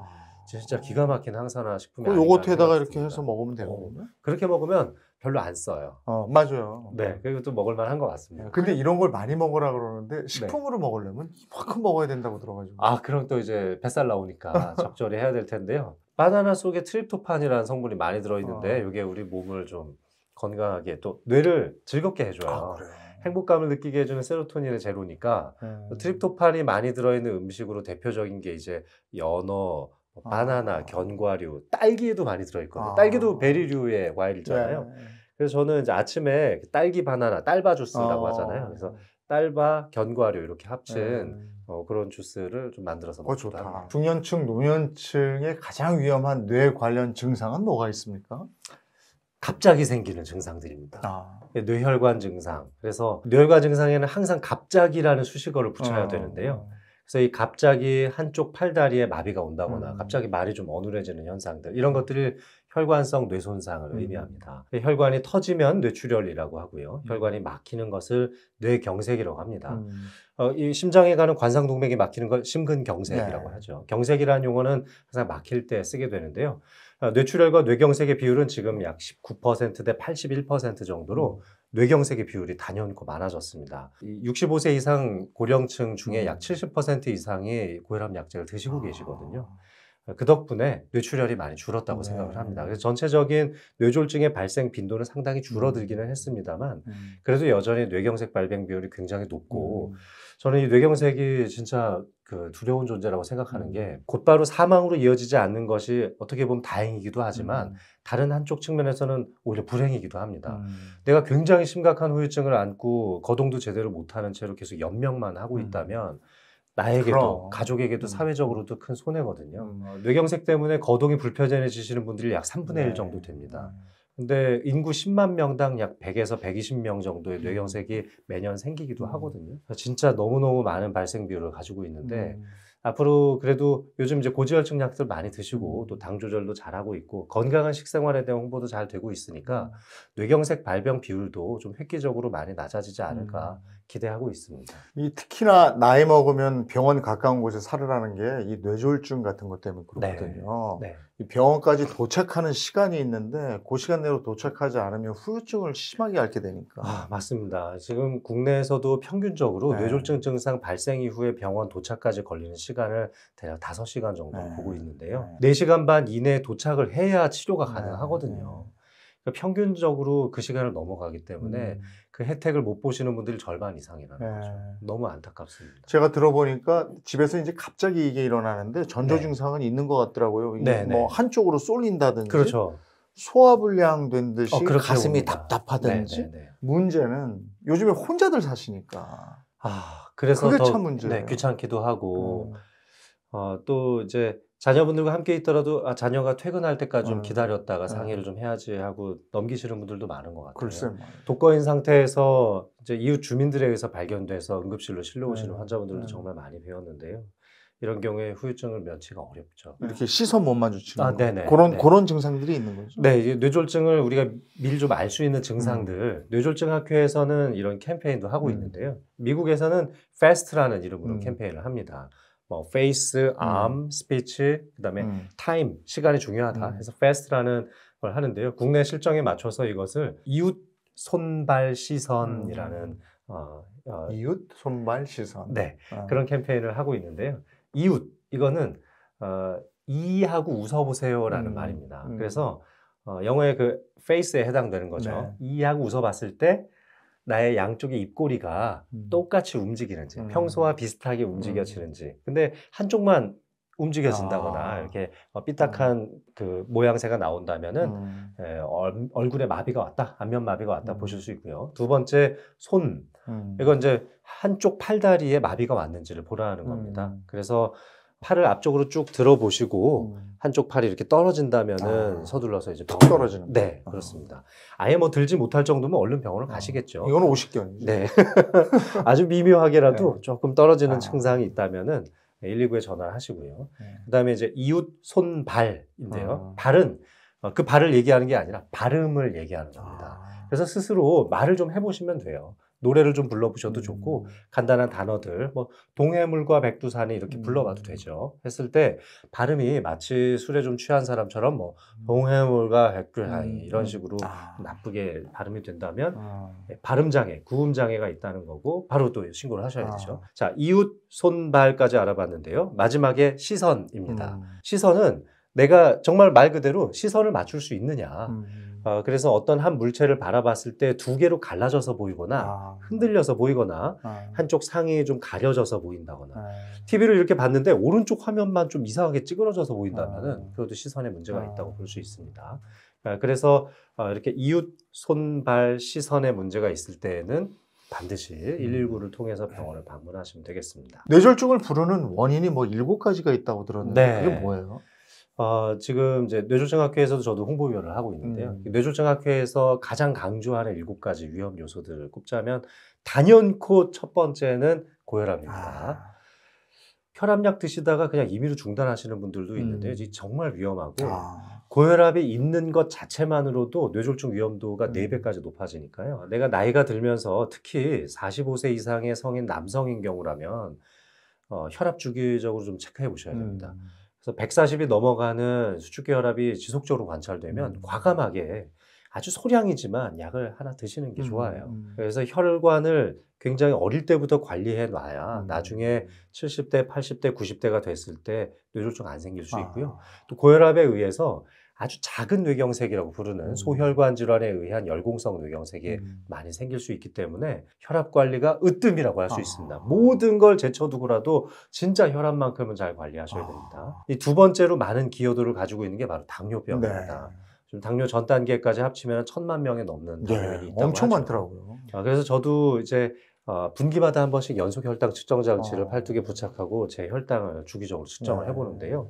진짜 기가 막힌 항산화 식품이 아닌가. 요거트에다가 이렇게 해서 먹으면 되는 거예요? 그렇게 먹으면 별로 안 써요. 맞아요. 네, 그리고 좀 먹을만한 것 같습니다. 근데 이런 걸 많이 먹으라 그러는데 식품으로 먹으려면 이만큼 먹어야 된다고 들어가지고. 아, 그럼 또 이제 뱃살 나오니까 적절히 해야 될 텐데요. 바나나 속에 트립토판이라는 성분이 많이 들어있는데 이게 우리 몸을 좀 건강하게 또 뇌를 즐겁게 해줘요. 아, 그래요? 행복감을 느끼게 해주는 세로토닌의 제로니까 트립토판이 많이 들어있는 음식으로 대표적인 게 이제 연어, 바나나, 견과류, 딸기에도 많이 들어있거든요. 딸기도 베리류의 과일이잖아요. 네. 그래서 저는 이제 아침에 딸기 바나나, 딸바 주스라고 하잖아요. 그래서 딸바, 견과류 이렇게 합친 그런 주스를 좀 만들어서 먹습니다. 좋다. 중년층, 노년층의 가장 위험한 뇌 관련 증상은 뭐가 있습니까? 갑자기 생기는 증상들입니다. 뇌혈관 증상. 그래서 뇌혈관 증상에는 항상 갑자기라는 수식어를 붙여야 되는데요. 그래서 이 갑자기 한쪽 팔다리에 마비가 온다거나 갑자기 말이 좀 어눌해지는 현상들, 이런 것들이 혈관성 뇌손상을 의미합니다. 혈관이 터지면 뇌출혈이라고 하고요. 혈관이 막히는 것을 뇌경색이라고 합니다. 이 심장에 가는 관상동맥이 막히는 걸 심근경색이라고 하죠. 경색이라는 용어는 항상 막힐 때 쓰게 되는데요. 뇌출혈과 뇌경색의 비율은 지금 약 19% 대 81% 정도로 뇌경색의 비율이 단연코 많아졌습니다. 65세 이상 고령층 중에 약 70% 이상이 고혈압 약제를 드시고 계시거든요. 그 덕분에 뇌출혈이 많이 줄었다고 생각을 합니다. 그래서 전체적인 뇌졸중의 발생 빈도는 상당히 줄어들기는 했습니다만 그래도 여전히 뇌경색 발병 비율이 굉장히 높고 저는 이 뇌경색이 진짜 그 두려운 존재라고 생각하는 게 곧바로 사망으로 이어지지 않는 것이 어떻게 보면 다행이기도 하지만 다른 한쪽 측면에서는 오히려 불행이기도 합니다. 내가 굉장히 심각한 후유증을 안고 거동도 제대로 못하는 채로 계속 연명만 하고 있다면 나에게도 가족에게도 사회적으로도 큰 손해거든요. 뇌경색 때문에 거동이 불편해지시는 분들이 약 3분의 1 정도 됩니다. 근데 인구 10만 명당 약 100에서 120명 정도의 뇌경색이 매년 생기기도 하거든요. 진짜 너무너무 많은 발생 비율을 가지고 있는데 앞으로 그래도 요즘 이제 고지혈증 약들 많이 드시고 또 당 조절도 잘하고 있고 건강한 식생활에 대한 홍보도 잘 되고 있으니까 뇌경색 발병 비율도 좀 획기적으로 많이 낮아지지 않을까 기대하고 있습니다. 이 특히나 나이 먹으면 병원 가까운 곳에 살으라는 게 이 뇌졸중 같은 것 때문에 그렇거든요. 네. 이 병원까지 도착하는 시간이 있는데 그 시간 내로 도착하지 않으면 후유증을 심하게 앓게 되니까. 아, 맞습니다. 지금 국내에서도 평균적으로 뇌졸중 증상 발생 이후에 병원 도착까지 걸리는 시간을 대략 5시간 정도 보고 있는데요. 4시간 반 이내에 도착을 해야 치료가 가능하거든요. 그러니까 평균적으로 그 시간을 넘어가기 때문에 그 혜택을 못 보시는 분들이 절반 이상이라는 거죠. 너무 안타깝습니다. 제가 들어보니까 집에서 이제 갑자기 이게 일어나는데 전조 증상은 있는 것 같더라고요. 이게 뭐 한쪽으로 쏠린다든지 소화불량 된 듯이 가슴이 답답하든지 문제는 요즘에 혼자들 사시니까 그래서 그게 참 문제예요. 귀찮기도 하고 또 이제 자녀분들과 함께 있더라도 자녀가 퇴근할 때까지 좀 기다렸다가 상의를 좀 해야지 하고 넘기시는 분들도 많은 것 같아요. 독거인 상태에서 이제 이웃 주민들에 의해서 발견돼서 응급실로 실려 오시는 환자분들도 정말 많이 배웠는데요. 이런 경우에 후유증을 면치가 어렵죠. 이렇게 시선 못 마주치는 그런 증상들이 있는 거죠. 네, 뇌졸중을 우리가 미리 좀 알 수 있는 증상들. 뇌졸중학회에서는 이런 캠페인도 하고 있는데요. 미국에서는 FAST라는 이름으로 캠페인을 합니다. 뭐 페이스, 암, 스피치, 그다음에 타임, 시간이 중요하다 해서 페스트라는 걸 하는데요. 국내 실정에 맞춰서 이것을 이웃 손발 시선이라는 이웃 손발 시선 그런 캠페인을 하고 있는데요. 이웃 이거는 이하고 웃어보세요라는 말입니다. 그래서 영어의 그 페이스에 해당되는 거죠. 이하고 웃어봤을 때 나의 양쪽의 입꼬리가 똑같이 움직이는지, 평소와 비슷하게 움직여지는지. 근데 한쪽만 움직여진다거나 이렇게 삐딱한 그 모양새가 나온다면은 얼굴에 마비가 왔다, 안면 마비가 왔다 보실 수 있고요. 두 번째 손, 이건 이제 한쪽 팔다리에 마비가 왔는지를 보라는 겁니다. 그래서 팔을 앞쪽으로 쭉 들어보시고 한쪽 팔이 이렇게 떨어진다면은 서둘러서 이제 툭 떨어지는 그렇습니다. 아예 뭐 들지 못할 정도면 얼른 병원을 가시겠죠. 이건 오십견이죠. 아주 미묘하게라도 조금 떨어지는 증상이 있다면은 119에 전화를 하시고요. 그다음에 이제 이웃 손발인데요. 발은 그 발을 얘기하는 게 아니라 발음을 얘기하는 겁니다. 그래서 스스로 말을 좀 해보시면 돼요. 노래를 좀 불러보셔도 좋고 간단한 단어들 뭐 동해물과 백두산이 이렇게 불러봐도 되죠. 했을 때 발음이 마치 술에 좀 취한 사람처럼 뭐 동해물과 백두산이 이런 식으로 나쁘게 발음이 된다면 발음장애, 구음장애가 있다는 거고 바로 또 신고를 하셔야 되죠. 자, 이웃, 손발까지 알아봤는데요. 마지막에 시선입니다. 시선은 내가 정말 말 그대로 시선을 맞출 수 있느냐. 그래서 어떤 한 물체를 바라봤을 때 두 개로 갈라져서 보이거나 흔들려서 보이거나 한쪽 상이 좀 가려져서 보인다거나 TV를 이렇게 봤는데 오른쪽 화면만 좀 이상하게 찌그러져서 보인다면은 그것도 시선에 문제가 있다고 볼 수 있습니다. 그래서 이렇게 이웃, 손발, 시선에 문제가 있을 때에는 반드시 119를 통해서 병원을 방문하시면 되겠습니다. 뇌졸중을 부르는 원인이 뭐 7가지가 있다고 들었는데 그게 뭐예요? 지금 이제 뇌졸중학회에서도 저도 홍보위원을 하고 있는데요. 뇌졸중학회에서 가장 강조하는 7가지 위험 요소들을 꼽자면 단연코 첫 번째는 고혈압입니다. 혈압약 드시다가 그냥 임의로 중단하시는 분들도 있는데 정말 위험하고 고혈압이 있는 것 자체만으로도 뇌졸중 위험도가 4배까지 높아지니까요. 내가 나이가 들면서 특히 45세 이상의 성인 남성인 경우라면 혈압 주기적으로 좀 체크해 보셔야 됩니다. 그래서 140이 넘어가는 수축기 혈압이 지속적으로 관찰되면 과감하게 아주 소량이지만 약을 하나 드시는 게 좋아요. 그래서 혈관을 굉장히 어릴 때부터 관리해 놔야 나중에 70대, 80대, 90대가 됐을 때 뇌졸중 안 생길 수 있고요. 또 고혈압에 의해서 아주 작은 뇌경색이라고 부르는 소혈관 질환에 의한 열공성 뇌경색이 많이 생길 수 있기 때문에 혈압 관리가 으뜸이라고 할 수 있습니다. 모든 걸 제쳐두고라도 진짜 혈압만큼은 잘 관리하셔야 됩니다. 이 두 번째로 많은 기여도를 가지고 있는 게 바로 당뇨병입니다. 네. 지금 당뇨 전 단계까지 합치면 1000만 명이 넘는 당뇨인이 있다고 엄청 하죠. 많더라고요. 그래서 저도 이제 분기마다 한 번씩 연속 혈당 측정 장치를 팔뚝에 부착하고 제 혈당을 주기적으로 측정을 해보는데요.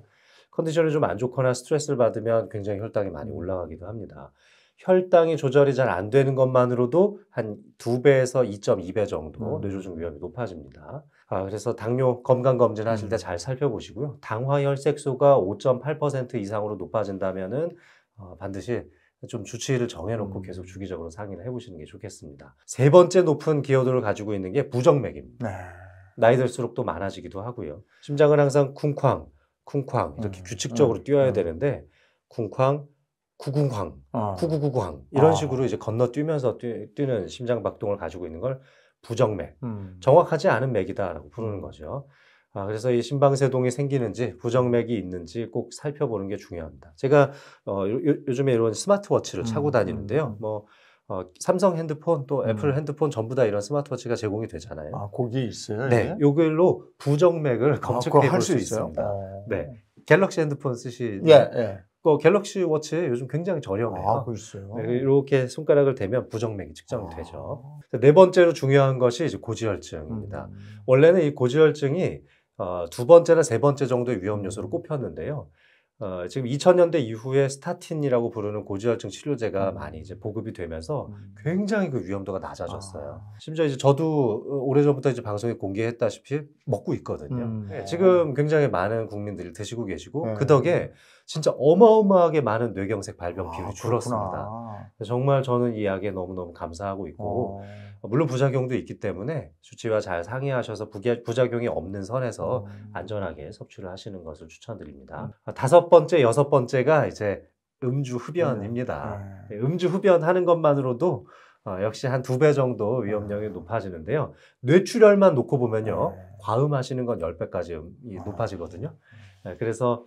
컨디션이 좀 안 좋거나 스트레스를 받으면 굉장히 혈당이 많이 올라가기도 합니다. 혈당이 조절이 잘 안 되는 것만으로도 한 2배에서 2.2배 정도 뇌졸중 위험이 높아집니다. 그래서 당뇨 건강검진 하실 때 잘 살펴보시고요. 당화혈색소가 5.8% 이상으로 높아진다면은 반드시 좀 주치의를 정해놓고 계속 주기적으로 상의를 해보시는 게 좋겠습니다. 3번째 높은 기여도를 가지고 있는 게 부정맥입니다. 나이 들수록 또 많아지기도 하고요. 심장은 항상 쿵쾅 이렇게 규칙적으로 뛰어야 되는데 쿵쾅, 구궁쾅, 구구구구쾅 이런 식으로 이제 건너뛰면서 뛰는 심장 박동을 가지고 있는 걸 부정맥, 정확하지 않은 맥이다라고 부르는 거죠. 그래서 이 심방세동이 생기는지 부정맥이 있는지 꼭 살펴보는 게 중요합니다. 제가 요즘에 이런 스마트워치를 차고 다니는데요. 뭐 삼성 핸드폰 또 애플 핸드폰 전부 다 이런 스마트워치가 제공이 되잖아요. 거기 있어요? 네, 요걸로 부정맥을 검색해 볼 수 있습니다. 네, 갤럭시 핸드폰 쓰시는 갤럭시 워치 요즘 굉장히 저렴해요. 글쎄요. 네, 이렇게 손가락을 대면 부정맥이 측정이 되죠. 4번째로 중요한 것이 이제 고지혈증입니다. 원래는 이 고지혈증이 2번째나 3번째 정도의 위험 요소로 꼽혔는데요. 지금 2000년대 이후에 스타틴이라고 부르는 고지혈증 치료제가 많이 이제 보급이 되면서 굉장히 그 위험도가 낮아졌어요. 심지어 이제 저도 오래전부터 이제 방송에 공개했다시피 먹고 있거든요. 지금 굉장히 많은 국민들이 드시고 계시고 그 덕에 진짜 어마어마하게 많은 뇌경색 발병 비율이 줄었습니다. 정말 저는 이 약에 너무너무 감사하고 있고 물론 부작용도 있기 때문에 주치의와 잘 상의하셔서 부작용이 없는 선에서 안전하게 섭취를 하시는 것을 추천드립니다. 5번째, 6번째가 이제 음주흡연입니다. 음주흡연 하는 것만으로도 역시 한 2배 정도 위험량이 높아지는데요. 뇌출혈만 놓고 보면요. 과음하시는 건 10배까지 높아지거든요. 그래서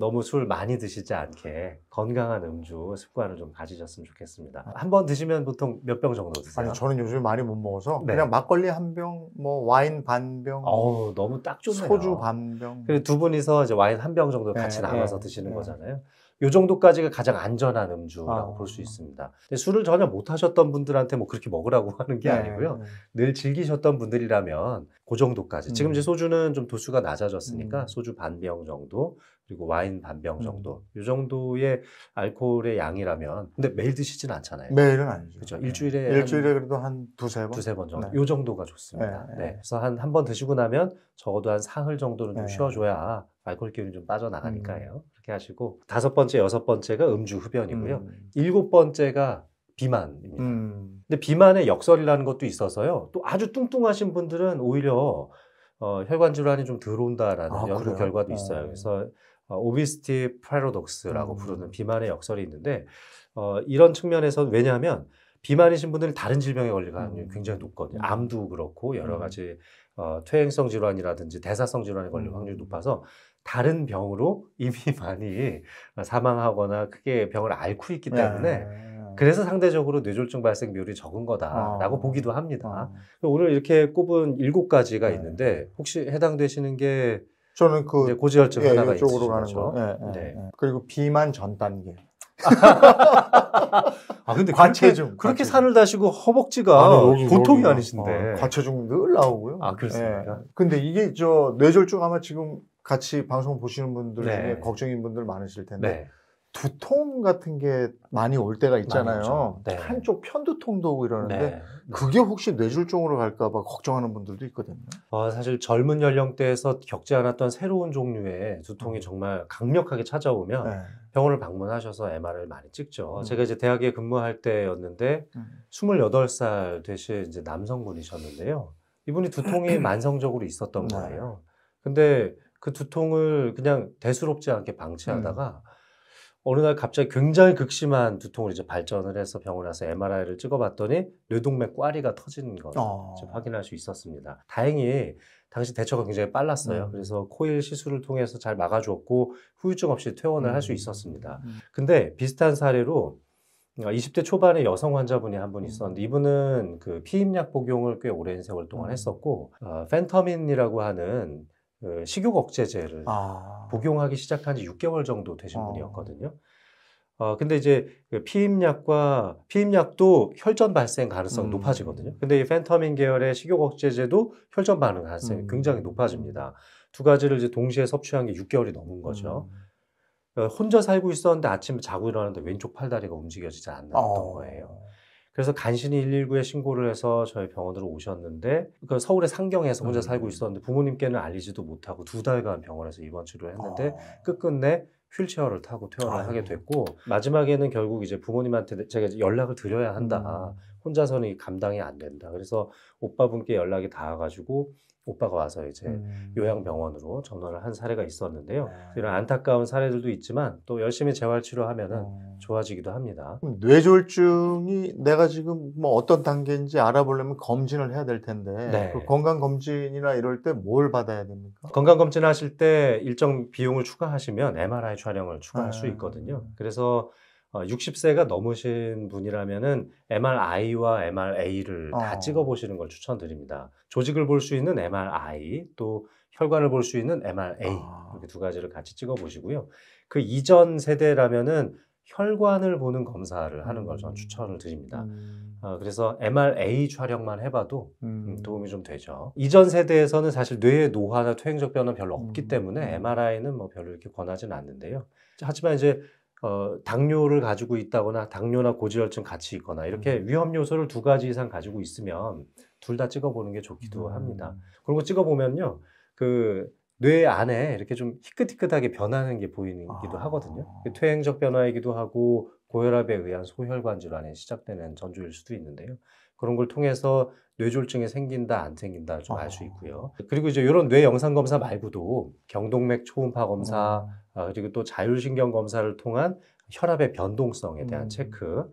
너무 술 많이 드시지 않게 건강한 음주 습관을 좀 가지셨으면 좋겠습니다. 한 번 드시면 보통 몇 병 정도 드세요? 아니, 저는 요즘 많이 못 먹어서 그냥 막걸리 1병, 뭐 와인 1병, 너무 딱 좋네요. 소주 1병. 그리고 2분이서 이제 와인 1병 정도 같이 나눠서 드시는 거잖아요. 요 정도까지가 가장 안전한 음주라고 볼 수 있습니다. 근데 술을 전혀 못 하셨던 분들한테 뭐 그렇게 먹으라고 하는 게 아니고요. 늘 즐기셨던 분들이라면 그 정도까지. 지금 이제 소주는 좀 도수가 낮아졌으니까 소주 1병 정도 그리고 와인 반 병 정도 이 정도의 알코올의 양이라면 근데 매일 드시진 않잖아요. 매일은 아니죠. 그렇죠. 네. 일주일에 그래도 한 두세 번 정도. 네. 이 정도가 좋습니다. 네. 네. 그래서 한 번 드시고 나면 적어도 한 사흘 정도는 좀 쉬어줘야 알코올 기운이 좀 빠져나가니까요. 그렇게 하시고 5번째, 6번째가 음주 흡연이고요. 7번째가 비만입니다. 근데 비만의 역설이라는 것도 있어서요. 또 아주 뚱뚱하신 분들은 오히려 혈관 질환이 좀 들어온다라는 연구 그래요? 결과도 있어요. 그래서 오비시티 패러독스라고 부르는 비만의 역설이 있는데 이런 측면에서 왜냐하면 비만이신 분들은 다른 질병에 걸릴 가능성이 굉장히 높거든요. 암도 그렇고 여러 가지 퇴행성 질환이라든지 대사성 질환에 걸릴 확률이 높아서 다른 병으로 이미 많이 사망하거나 크게 병을 앓고 있기 때문에 그래서 상대적으로 뇌졸중 발생률이 적은 거다라고 보기도 합니다. 오늘 이렇게 꼽은 7가지가 있는데 혹시 해당되시는 게 저는 그 고지혈증 하나가 이쪽으로 가는 거죠. 그리고 비만 전 단계. 아 근데 과체중 그렇게 산을 다시고 허벅지가 보통이 아니신데 과체중 늘 나오고요. 아 그렇습니까? 근데 이게 저 뇌졸중 아마 지금 같이 방송 보시는 분들 중에 걱정인 분들 많으실 텐데. 두통 같은 게 많이 올 때가 있잖아요. 한쪽 편두통도 오고 이러는데 그게 혹시 뇌졸중으로 갈까 봐 걱정하는 분들도 있거든요. 사실 젊은 연령대에서 겪지 않았던 새로운 종류의 두통이 정말 강력하게 찾아오면 병원을 방문하셔서 MR을 많이 찍죠. 제가 이제 대학에 근무할 때였는데 28살 되신 이제 남성분이셨는데요. 이분이 두통이 만성적으로 있었던 거예요. 근데 그 두통을 그냥 대수롭지 않게 방치하다가 어느 날 갑자기 굉장히 극심한 두통을 이제 발전을 해서 병원에 와서 MRI를 찍어봤더니 뇌동맥 꽈리가 터진 걸 확인할 수 있었습니다. 다행히 당시 대처가 굉장히 빨랐어요. 그래서 코일 시술을 통해서 잘 막아주었고 후유증 없이 퇴원을 할 수 있었습니다. 근데 비슷한 사례로 20대 초반의 여성 환자분이 한 분 있었는데 이분은 그 피임약 복용을 꽤 오랜 세월 동안 했었고 펜터민이라고 하는 그 식욕 억제제를 복용하기 시작한 지 6개월 정도 되신 분이었거든요. 근데 이제 피임약도 혈전 발생 가능성이 높아지거든요. 근데 이 펜터민 계열의 식욕 억제제도 혈전 반응 가능성이 굉장히 높아집니다. 두 가지를 이제 동시에 섭취한 게 6개월이 넘은 거죠. 혼자 살고 있었는데 아침에 자고 일어났는데 왼쪽 팔다리가 움직여지지 않았던 거예요. 그래서 간신히 119에 신고를 해서 저희 병원으로 오셨는데 그 서울의 상경에서 혼자 살고 있었는데 부모님께는 알리지도 못하고 2달간 병원에서 입원 치료를 했는데 끝끝내 휠체어를 타고 퇴원을 하게 됐고 마지막에는 결국 이제 부모님한테 제가 이제 연락을 드려야 한다. 혼자서는 감당이 안 된다. 그래서 오빠분께 연락이 닿아가지고 오빠가 와서 이제 요양병원으로 전원을 한 사례가 있었는데요. 이런 안타까운 사례들도 있지만 또 열심히 재활치료하면은 좋아지기도 합니다. 그럼 뇌졸중이 내가 지금 뭐 어떤 단계인지 알아보려면 검진을 해야 될 텐데 그 건강검진이나 이럴 때 뭘 받아야 됩니까? 건강검진 하실 때 일정 비용을 추가하시면 MRI 촬영을 추가할 수 있거든요. 그래서 60세가 넘으신 분이라면은 MRI와 MRA를 다 찍어보시는 걸 추천드립니다. 조직을 볼 수 있는 MRI, 또 혈관을 볼 수 있는 MRA 이렇게 두 가지를 같이 찍어보시고요. 그 이전 세대라면은 혈관을 보는 검사를 하는 걸 저는 추천을 드립니다. 그래서 MRA 촬영만 해봐도 도움이 좀 되죠. 이전 세대에서는 사실 뇌의 노화나 퇴행적 변화는 별로 없기 때문에 MRI는 뭐 별로 이렇게 권하지는 않는데요. 하지만 이제 당뇨를 가지고 있다거나 당뇨나 고지혈증 같이 있거나 이렇게 위험 요소를 2가지 이상 가지고 있으면 둘 다 찍어보는 게 좋기도 합니다. 그리고 찍어보면요, 그 뇌 안에 이렇게 좀 희끗희끗하게 변하는 게 보이기도 하거든요. 퇴행적 변화이기도 하고 고혈압에 의한 소혈관 질환이 시작되는 전조일 수도 있는데요. 그런 걸 통해서 뇌졸중이 생긴다 안 생긴다 좀 알 수 있고요. 그리고 이제 이런 뇌 영상 검사 말고도 경동맥 초음파 검사 그리고 또 자율신경 검사를 통한 혈압의 변동성에 대한 체크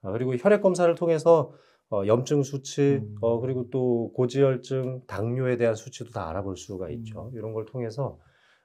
그리고 혈액 검사를 통해서 염증 수치 그리고 또 고지혈증, 당뇨에 대한 수치도 다 알아볼 수가 있죠. 이런 걸 통해서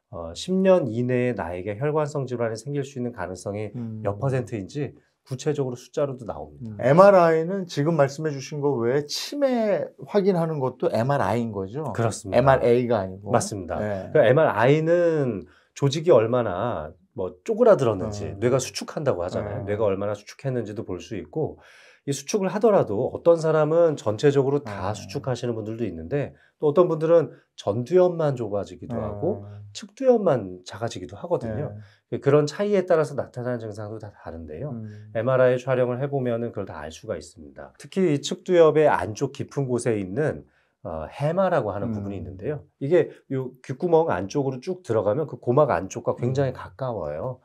10년 이내에 나에게 혈관성 질환이 생길 수 있는 가능성이 몇 %인지 구체적으로 숫자로도 나옵니다. MRI는 지금 말씀해 주신 거 외에 치매 확인하는 것도 MRI인 거죠? 그렇습니다. MRA가 아니고? 맞습니다. 그러니까 MRI는 조직이 얼마나 뭐 쪼그라들었는지 뇌가 수축한다고 하잖아요. 뇌가 얼마나 수축했는지도 볼 수 있고 이 수축을 하더라도 어떤 사람은 전체적으로 다 수축하시는 분들도 있는데 또 어떤 분들은 전두엽만 좁아지기도 하고 측두엽만 작아지기도 하거든요. 그런 차이에 따라서 나타나는 증상도 다 다른데요. MRI 촬영을 해보면은 그걸 다 알 수가 있습니다. 특히 이 측두엽의 안쪽 깊은 곳에 있는 해마라고 하는 부분이 있는데요. 이게 요 귓구멍 안쪽으로 쭉 들어가면 그 고막 안쪽과 굉장히 가까워요.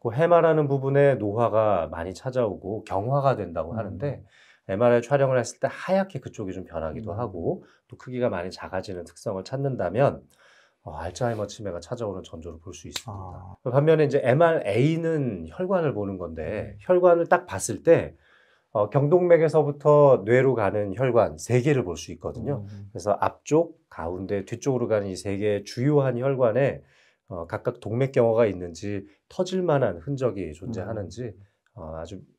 그 해마라는 부분에 노화가 많이 찾아오고 경화가 된다고 하는데 MRI 촬영을 했을 때 하얗게 그쪽이 좀 변하기도 하고 또 크기가 많이 작아지는 특성을 찾는다면 알츠하이머 치매가 찾아오는 전조를 볼 수 있습니다. 반면에 이제 MRA는 혈관을 보는 건데 혈관을 딱 봤을 때 경동맥에서부터 뇌로 가는 혈관 3개를 볼 수 있거든요. 그래서 앞쪽, 가운데, 뒤쪽으로 가는 이 3개의 주요한 혈관에 각각 동맥경화가 있는지 터질 만한 흔적이 존재하는지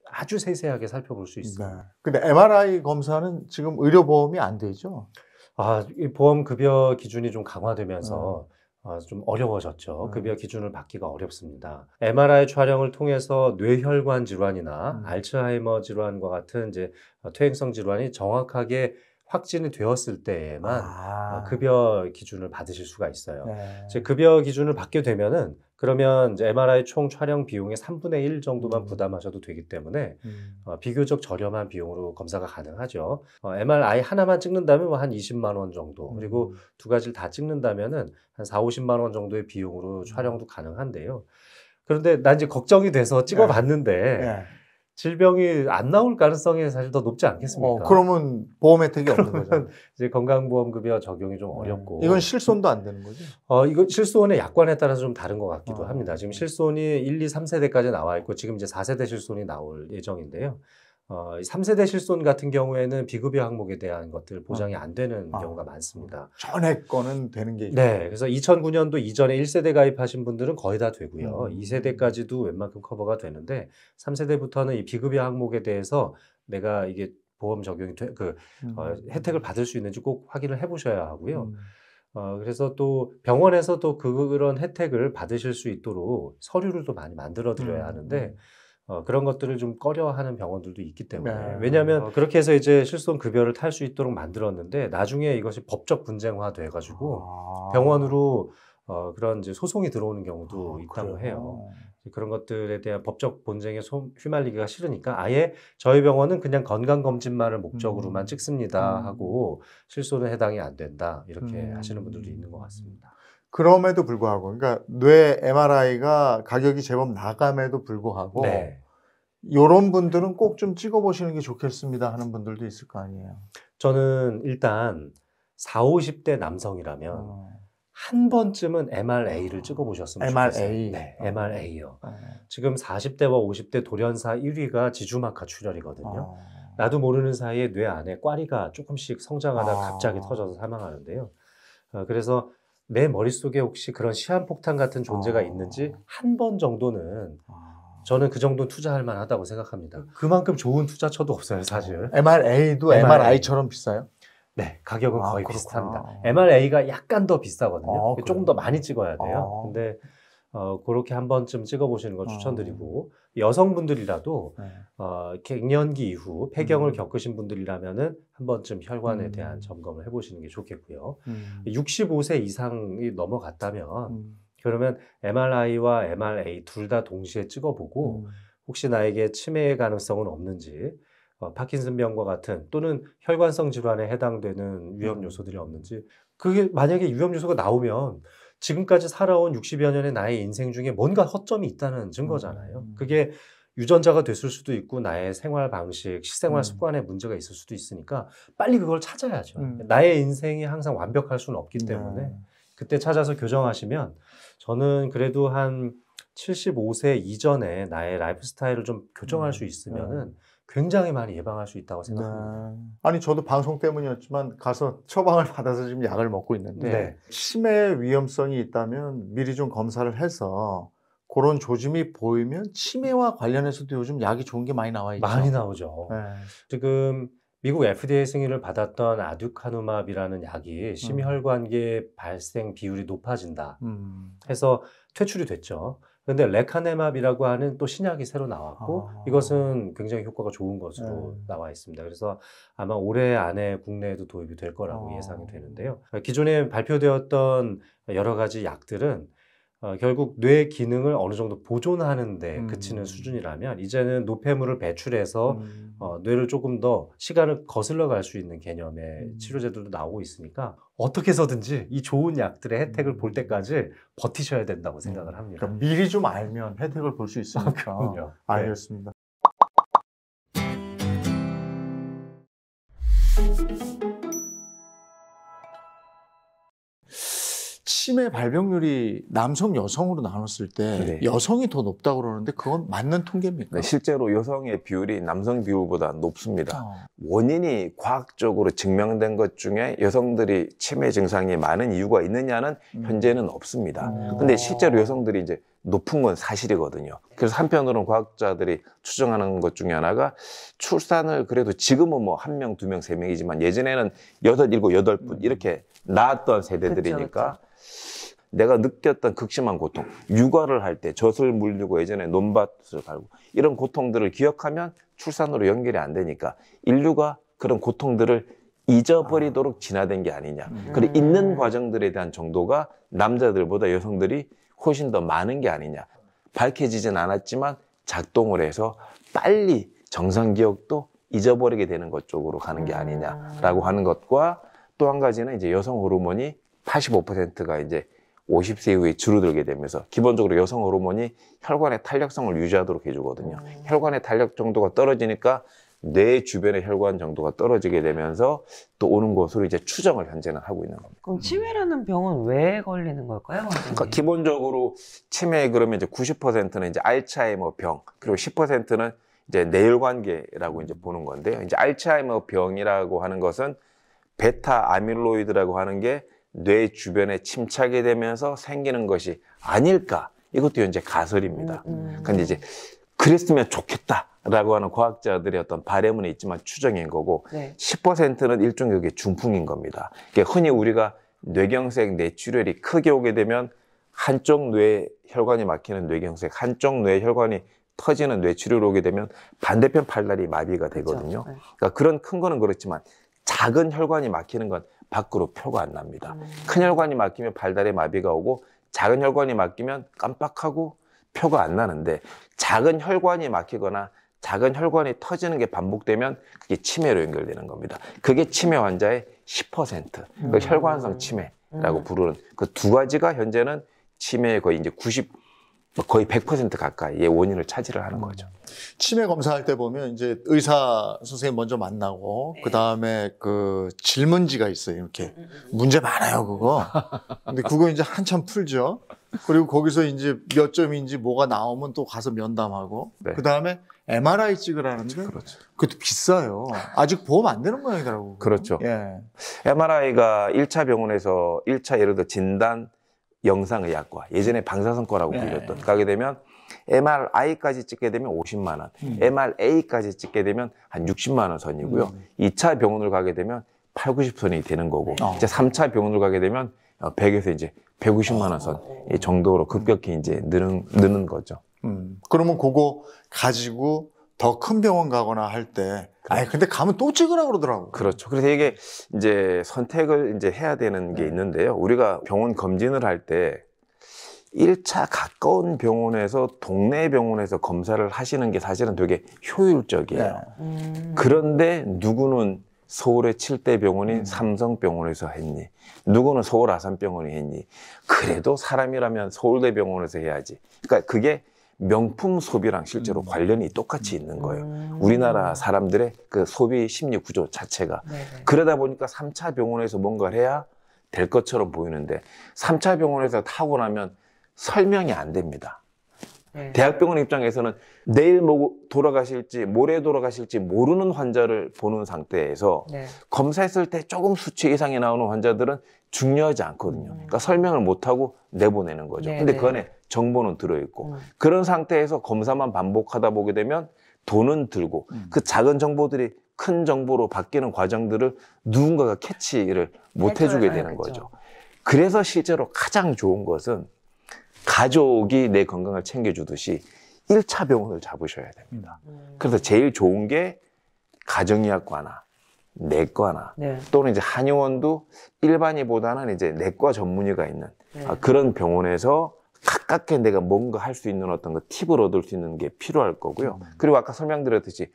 아주 세세하게 살펴볼 수 있습니다. 근데 MRI 검사는 지금 의료보험이 안 되죠? 이 보험급여 기준이 좀 강화되면서 좀 어려워졌죠. 급여 기준을 받기가 어렵습니다. MRI 촬영을 통해서 뇌혈관 질환이나 알츠하이머 질환과 같은 이제 퇴행성 질환이 정확하게 확진이 되었을 때에만 급여 기준을 받으실 수가 있어요. 이제 급여 기준을 받게 되면은 그러면 이제 MRI 총 촬영 비용의 3분의 1 정도만 부담하셔도 되기 때문에 비교적 저렴한 비용으로 검사가 가능하죠. MRI 하나만 찍는다면 뭐 한 20만 원 정도 그리고 두 가지를 다 찍는다면은 한 40~50만 원 정도의 비용으로 촬영도 가능한데요. 그런데 난 이제 걱정이 돼서 찍어봤는데 질병이 안 나올 가능성이 사실 더 높지 않겠습니까? 그러면 보험 혜택이 없는 거죠. 이제 건강보험급여 적용이 좀 어렵고. 이건 실손도 안 되는 거죠? 이건 실손의 약관에 따라서 좀 다른 것 같기도 합니다. 지금 실손이 1, 2, 3세대까지 나와 있고 지금 이제 4세대 실손이 나올 예정인데요. 3세대 실손 같은 경우에는 비급여 항목에 대한 것들 보장이 안 되는 경우가 많습니다. 전에 거는 되는 게 있고. 그래서 2009년도 이전에 1세대 가입하신 분들은 거의 다 되고요. 2세대까지도 웬만큼 커버가 되는데 3세대부터는 이 비급여 항목에 대해서 내가 이게 보험 적용이 혜택을 받을 수 있는지 꼭 확인을 해보셔야 하고요. 그래서 또 병원에서도 그런 혜택을 받으실 수 있도록 서류를 또 많이 만들어 드려야 하는데 그런 것들을 좀 꺼려하는 병원들도 있기 때문에 왜냐하면 그렇게 해서 이제 실손 급여를 탈 수 있도록 만들었는데 나중에 이것이 법적 분쟁화 돼가지고 병원으로 그런 이제 소송이 들어오는 경우도 있다고 해요. 그런 것들에 대한 법적 분쟁에 휘말리기가 싫으니까 아예 저희 병원은 그냥 건강검진만을 목적으로만 찍습니다 하고 실손은 해당이 안 된다 이렇게 하시는 분들도 있는 것 같습니다. 그럼에도 불구하고, 그러니까 뇌 MRI가 가격이 제법 나감에도 불구하고, 요런 분들은 꼭 좀 찍어보시는 게 좋겠습니다 하는 분들도 있을 거 아니에요? 저는 일단 40, 50대 남성이라면 한 번쯤은 MRA를 찍어보셨으면 좋겠어요. MRA요. 지금 40대와 50대 돌연사 1위가 지주막하 출혈이거든요. 나도 모르는 사이에 뇌 안에 꽈리가 조금씩 성장하다 갑자기 터져서 사망하는데요. 그래서 내 머릿속에 혹시 그런 시한폭탄 같은 존재가 있는지 한 번 정도는 저는 그 정도 투자할 만하다고 생각합니다. 그만큼 좋은 투자처도 없어요, 사실. MRA도 MRI처럼 비싸요? 네, 가격은 거의 비슷합니다. MRA가 약간 더 비싸거든요. 조금 더 많이 찍어야 돼요. 근데 그렇게 한 번쯤 찍어보시는 걸 추천드리고 여성분들이라도 갱년기 이후 폐경을 겪으신 분들이라면은 한 번쯤 혈관에 대한 점검을 해보시는 게 좋겠고요. 65세 이상이 넘어갔다면 그러면 MRI와 MRA 둘 다 동시에 찍어보고 혹시 나에게 치매의 가능성은 없는지 파킨슨병과 같은 또는 혈관성 질환에 해당되는 위험 요소들이 없는지 그게 만약에 위험 요소가 나오면 지금까지 살아온 60여 년의 나의 인생 중에 뭔가 허점이 있다는 증거잖아요. 그게 유전자가 됐을 수도 있고 나의 생활 방식, 식생활 습관에 문제가 있을 수도 있으니까 빨리 그걸 찾아야죠. 나의 인생이 항상 완벽할 수는 없기 때문에 그때 찾아서 교정하시면 저는 그래도 한 75세 이전에 나의 라이프 스타일을 좀 교정할 수 있으면은 굉장히 많이 예방할 수 있다고 생각합니다. 아니 저도 방송 때문이었지만 가서 처방을 받아서 지금 약을 먹고 있는데 치매 위험성이 있다면 미리 좀 검사를 해서 그런 조짐이 보이면 치매와 관련해서도 요즘 약이 좋은 게 많이 나와 있죠. 많이 나오죠. 지금 미국 FDA 승인을 받았던 아듀카누맙이라는 약이 심혈관계 발생 비율이 높아진다 해서 퇴출이 됐죠. 그런데 레카네맙이라고 하는 또 신약이 새로 나왔고 이것은 굉장히 효과가 좋은 것으로 나와 있습니다. 그래서 아마 올해 안에 국내에도 도입이 될 거라고 예상이 되는데요. 기존에 발표되었던 여러 가지 약들은 결국 뇌 기능을 어느 정도 보존하는 데 그치는 수준이라면 이제는 노폐물을 배출해서 뇌를 조금 더 시간을 거슬러 갈 수 있는 개념의 치료제들도 나오고 있으니까 어떻게 해서든지 이 좋은 약들의 혜택을 볼 때까지 버티셔야 된다고 생각을 합니다. 그러니까 미리 좀 알면 혜택을 볼 수 있으니까. 그럼요. 알겠습니다. 네. 치매 발병률이 남성, 여성으로 나눴을 때 네. 여성이 더 높다고 그러는데 그건 맞는 통계입니까? 네, 실제로 여성의 비율이 남성 비율보다 높습니다. 원인이 과학적으로 증명된 것 중에 여성들이 치매 증상이 많은 이유가 있느냐는 현재는 없습니다. 근데 실제로 여성들이 이제 높은 건 사실이거든요. 그래서 한편으로는 과학자들이 추정하는 것 중에 하나가 출산을 그래도 지금은 뭐 1명, 2명, 3명이지만 예전에는 8, 7, 8분 이렇게 낳았던 세대들이니까 내가 느꼈던 극심한 고통, 육아를 할 때 젖을 물리고 예전에 논밭을 갈고 이런 고통들을 기억하면 출산으로 연결이 안 되니까 인류가 그런 고통들을 잊어버리도록 진화된 게 아니냐. 그리고 있는 과정들에 대한 정도가 남자들보다 여성들이 훨씬 더 많은 게 아니냐. 밝혀지진 않았지만 작동을 해서 빨리 정상기억도 잊어버리게 되는 것 쪽으로 가는 게 아니냐라고 하는 것과 또 한 가지는 이제 여성 호르몬이 85%가 이제 50세 이후에 줄어들게 되면서 기본적으로 여성 호르몬이 혈관의 탄력성을 유지하도록 해주거든요. 혈관의 탄력 정도가 떨어지니까 뇌 주변의 혈관 정도가 떨어지게 되면서 또 오는 것으로 이제 추정을 현재는 하고 있는 겁니다. 그럼 치매라는 병은 왜 걸리는 걸까요? 그러니까 기본적으로 치매 그러면 이제 90%는 이제 알츠하이머 병, 그리고 10%는 이제 내혈관계라고 이제 보는 건데요. 이제 알츠하이머 병이라고 하는 것은 베타 아밀로이드라고 하는 게 뇌 주변에 침착이 되면서 생기는 것이 아닐까? 이것도 현재 가설입니다. 근데 이제 그랬으면 좋겠다라고 하는 과학자들의 어떤 바램은 있지만 추정인 거고 네. 10%는 일종의 중풍인 겁니다. 그러니까 흔히 우리가 뇌경색 뇌출혈이 크게 오게 되면 한쪽 뇌 혈관이 막히는 뇌경색, 한쪽 뇌 혈관이 터지는 뇌출혈이 오게 되면 반대편 팔다리 마비가 되거든요. 그렇죠. 네. 그러니까 그런 큰 거는 그렇지만 작은 혈관이 막히는 건 밖으로 표가 안 납니다. 큰 혈관이 막히면 발달에 마비가 오고 작은 혈관이 막히면 깜빡하고 표가 안 나는데 작은 혈관이 막히거나 작은 혈관이 터지는 게 반복되면 그게 치매로 연결되는 겁니다. 그게 치매 환자의 10% 그 혈관성 치매라고 부르는 그 두 가지가 현재는 치매의 거의 이제 100% 가까이의 원인을 차지를 하는 거죠. 치매 검사할 때 보면 이제 의사 선생님 먼저 만나고 그 다음에 그 질문지가 있어요. 이렇게 문제 많아요 그거. 근데 그거 이제 한참 풀죠. 그리고 거기서 이제 몇 점인지 뭐가 나오면 또 가서 면담하고 네. 그 다음에 MRI 찍으라는데 그렇죠. 그것도 비싸요. 아직 보험 안 되는 모양이더라고요. 그렇죠. 예. MRI가 1차 병원에서 1차 예를 들어 진단 영상의학과, 예전에 방사선과라고 불렸던 네. 가게 되면 MRI까지 찍게 되면 50만 원, MRA까지 찍게 되면 한 60만 원 선이고요. 2차 병원을 가게 되면 80, 90선이 되는 거고 이제 3차 병원을 가게 되면 100에서 이제 150만 원 선 정도로 급격히 이제 느는 거죠. 그러면 그거 가지고 더 큰 병원 가거나 할 때 아니 근데 가면 또 찍으라고 그러더라고. 그렇죠. 그래서 이게 이제 선택을 이제 해야 되는 게 있는데요. 우리가 병원 검진을 할 때 1차 가까운 병원에서 동네 병원에서 검사를 하시는 게 사실은 되게 효율적이에요. 네. 그런데 누구는 서울의 7대 병원인 삼성병원에서 했니? 누구는 서울 아산병원이 했니? 그래도 사람이라면 서울대병원에서 해야지. 그러니까 그게 명품 소비랑 실제로 관련이 똑같이 있는 거예요. 우리나라 사람들의 그 소비 심리 구조 자체가. 네네. 그러다 보니까 3차 병원에서 뭔가를 해야 될 것처럼 보이는데 3차 병원에서 하고 나면 설명이 안 됩니다. 네. 대학병원 입장에서는 내일 돌아가실지 모레 돌아가실지 모르는 환자를 보는 상태에서 네. 검사했을 때 조금 수치 이상이 나오는 환자들은 중요하지 않거든요. 그러니까 설명을 못하고 내보내는 거죠. 네. 근데 그 안에 정보는 들어있고 그런 상태에서 검사만 반복하다 보게 되면 돈은 들고 그 작은 정보들이 큰 정보로 바뀌는 과정들을 누군가가 캐치를 못 해주게 되는 거죠. 그래서 실제로 가장 좋은 것은 가족이 내 건강을 챙겨주듯이 1차 병원을 잡으셔야 됩니다. 그래서 제일 좋은 게 가정의학과나 내과나 네. 또는 이제 한의원도 일반의보다는 이제 내과 전문의가 있는 네. 그런 병원에서 가깝게 내가 뭔가 할 수 있는 어떤 거 팁을 얻을 수 있는 게 필요할 거고요. 그리고 아까 설명드렸듯이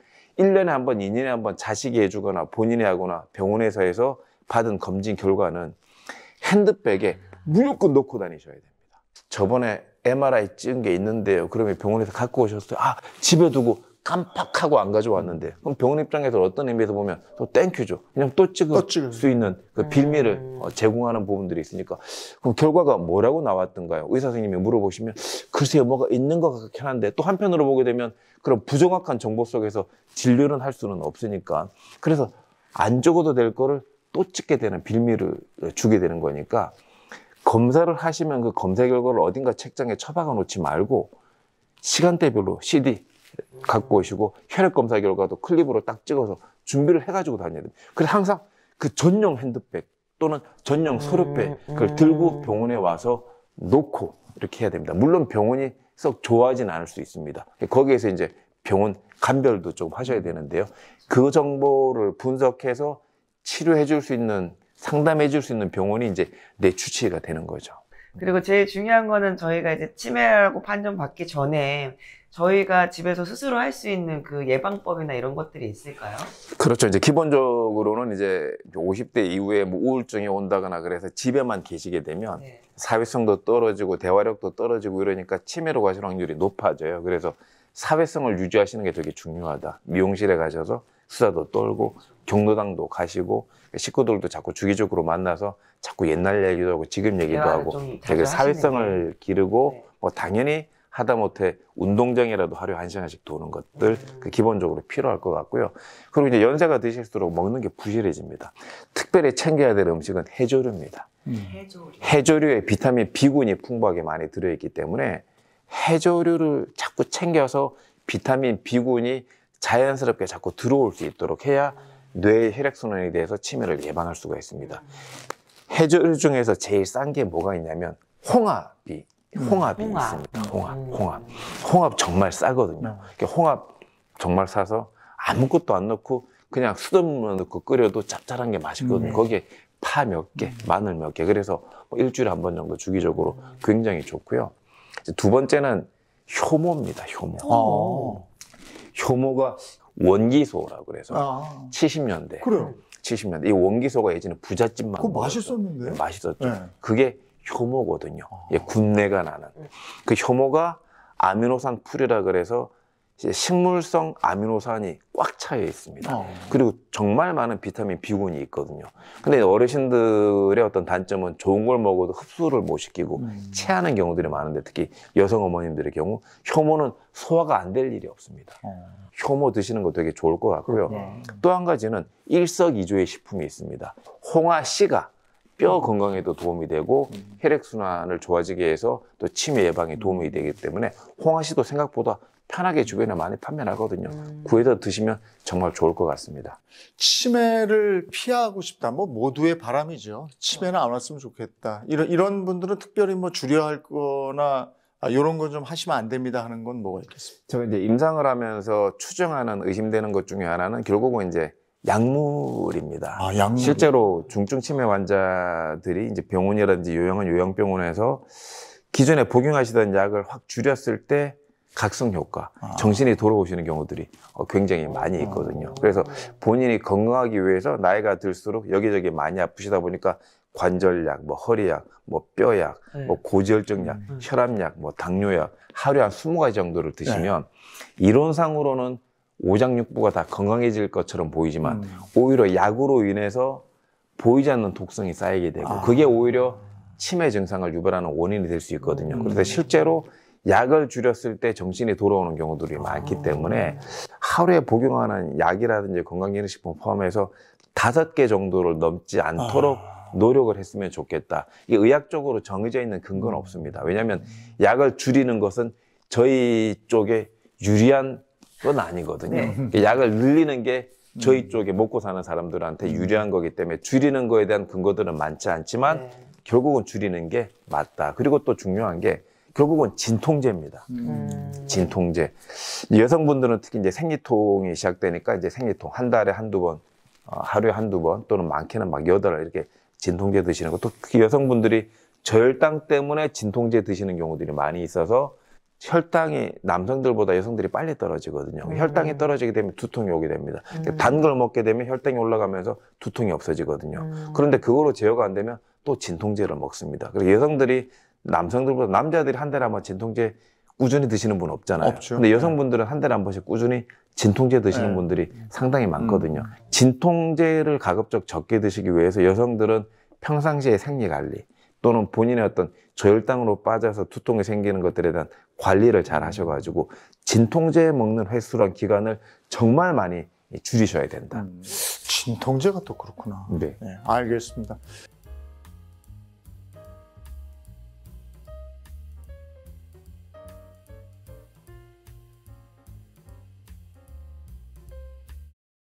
1년에 한 번, 2년에 한 번 자식이 해주거나 본인이 하거나 병원에서 해서 받은 검진 결과는 핸드백에 무조건 넣고 다니셔야 됩니다. 저번에 MRI 찍은 게 있는데요. 그러면 병원에서 갖고 오셨어요. 아, 집에 두고 깜빡하고 안 가져왔는데. 그럼 병원 입장에서 어떤 의미에서 보면 또 땡큐죠. 그냥 또 찍을 수 있는 그 빌미를 제공하는 부분들이 있으니까. 그럼 결과가 뭐라고 나왔던가요? 의사 선생님이 물어보시면 글쎄요, 뭐가 있는 것 같긴 한데 또 한편으로 보게 되면 그런 부정확한 정보 속에서 진료는 할 수는 없으니까. 그래서 안 적어도 될 거를 또 찍게 되는 빌미를 주게 되는 거니까 검사를 하시면 그 검사 결과를 어딘가 책장에 처박아 놓지 말고 시간대별로 CD 갖고 오시고 혈액검사 결과도 클립으로 딱 찍어서 준비를 해가지고 다녀야 됩니다. 그래서 항상 그 전용 핸드백 또는 전용 서류백을 들고 병원에 와서 놓고 이렇게 해야 됩니다. 물론 병원이 썩 좋아하진 않을 수 있습니다. 거기에서 이제 병원 감별도 좀 하셔야 되는데요. 그 정보를 분석해서 치료해 줄 수 있는, 상담해 줄 수 있는 병원이 이제 내 주치의가 되는 거죠. 그리고 제일 중요한 거는 저희가 이제 치매라고 판정받기 전에 저희가 집에서 스스로 할 수 있는 그 예방법이나 이런 것들이 있을까요? 그렇죠. 이제 기본적으로는 이제 50대 이후에 뭐 우울증이 온다거나 그래서 집에만 계시게 되면 네. 사회성도 떨어지고 대화력도 떨어지고 이러니까 치매로 가실 확률이 높아져요. 그래서 사회성을 유지하시는 게 되게 중요하다. 미용실에 가셔서 수다도 떨고 경로당도 가시고 식구들도 자꾸 주기적으로 만나서 자꾸 옛날 얘기도 하고 지금 얘기도 하고 되게 사회성을 기르고 네. 뭐 당연히 하다못해 운동장이라도 하루에 1시간씩 도는 것들 그 기본적으로 필요할 것 같고요. 그리고 이제 연세가 드실수록 먹는 게 부실해집니다. 특별히 챙겨야 될 음식은 해조류입니다. 해조류에 비타민 B군이 풍부하게 많이 들어있기 때문에 해조류를 자꾸 챙겨서 비타민 B군이 자연스럽게 자꾸 들어올 수 있도록 해야 뇌의 혈액순환에 대해서 치매를 예방할 수가 있습니다. 해조류 중에서 제일 싼 게 뭐가 있냐면 홍합이 있습니다. 홍합 정말 싸거든요. 홍합 정말 싸서 아무것도 안 넣고 그냥 수돗물만 넣고 끓여도 짭짤한 게 맛있거든요. 거기에 파 몇 개, 마늘 몇 개. 그래서 일주일에 한 번 정도 주기적으로 굉장히 좋고요. 이제 두 번째는 효모입니다. 효모가 원기소라고 그래서 70년대. 그래요. 70년대. 이 원기소가 예전에 부잣집만. 그거 맛있었는데. 맛있었죠. 네. 그게 효모거든요. 군내가 나는. 그 효모가 아미노산 풀이라 그래서 식물성 아미노산이 꽉 차여 있습니다. 그리고 정말 많은 비타민 B군이 있거든요. 근데 어르신들의 어떤 단점은 좋은 걸 먹어도 흡수를 못 시키고 체하는 경우들이 많은데 특히 여성 어머님들의 경우 효모는 소화가 안 될 일이 없습니다. 효모 드시는 거 되게 좋을 것 같고요. 또 한 가지는 일석이조의 식품이 있습니다. 홍아씨가 뼈 건강에도 도움이 되고 혈액순환을 좋아지게 해서 또 치매 예방에 도움이 되기 때문에 홍아씨도 생각보다 편하게 주변에 많이 판매하거든요. 구해서 드시면 정말 좋을 것 같습니다. 치매를 피하고 싶다. 뭐 모두의 바람이죠. 치매는 안 왔으면 좋겠다. 이런 분들은 특별히 뭐 줄여야 할 거나 이런 건 좀 하시면 안 됩니다 하는 건 뭐가 있겠습니까? 제가 이제 임상을 하면서 추정하는 의심되는 것 중에 하나는 결국은 이제 약물입니다. 약물. 실제로 중증 치매 환자들이 이제 병원이라든지 요양원, 요양병원에서 기존에 복용하시던 약을 확 줄였을 때 각성 효과, 정신이 돌아오시는 경우들이 굉장히 많이 있거든요. 그래서 본인이 건강하기 위해서 나이가 들수록 여기저기 많이 아프시다 보니까 관절약, 뭐 허리약, 뭐 뼈약, 뭐 고지혈증약, 혈압약, 뭐 당뇨약 하루에 한 20가지 정도를 드시면 이론상으로는 오장육부가 다 건강해질 것처럼 보이지만 오히려 약으로 인해서 보이지 않는 독성이 쌓이게 되고 그게 오히려 치매 증상을 유발하는 원인이 될 수 있거든요. 그래서 실제로 약을 줄였을 때 정신이 돌아오는 경우들이 많기 때문에 하루에 복용하는 약이라든지 건강기능식품 포함해서 5개 정도를 넘지 않도록 노력을 했으면 좋겠다. 이게 의학적으로 정해져 있는 근거는 없습니다. 왜냐하면 약을 줄이는 것은 저희 쪽에 유리한 건 아니거든요. 네. 약을 늘리는 게 저희 쪽에 먹고 사는 사람들한테 유리한 거기 때문에 줄이는 거에 대한 근거들은 많지 않지만 결국은 줄이는 게 맞다. 그리고 또 중요한 게 결국은 진통제입니다. 진통제. 여성분들은 특히 이제 생리통이 시작되니까 이제 생리통 한 달에 한두 번, 하루에 한두 번 또는 많게는 막 8알 이렇게 진통제 드시는 것도 특히 여성분들이 저혈당 때문에 진통제 드시는 경우들이 많이 있어서 혈당이 남성들보다 여성들이 빨리 떨어지거든요. 혈당이 떨어지게 되면 두통이 오게 됩니다. 단 걸 먹게 되면 혈당이 올라가면서 두통이 없어지거든요. 그런데 그거로 제어가 안 되면 또 진통제를 먹습니다. 그래서 여성들이 남성들보다 남자들이 한 달에 한번 진통제 꾸준히 드시는 분 없잖아요. 없죠. 근데 여성분들은 한 달에 한 번씩 꾸준히 진통제 드시는 분들이 상당히 많거든요. 진통제를 가급적 적게 드시기 위해서 여성들은 평상시에 생리관리 또는 본인의 어떤 저혈당으로 빠져서 두통이 생기는 것들에 대한 관리를 잘 하셔가지고 진통제 먹는 횟수랑 기간을 정말 많이 줄이셔야 된다. 진통제가 또 그렇구나. 네. 네, 알겠습니다.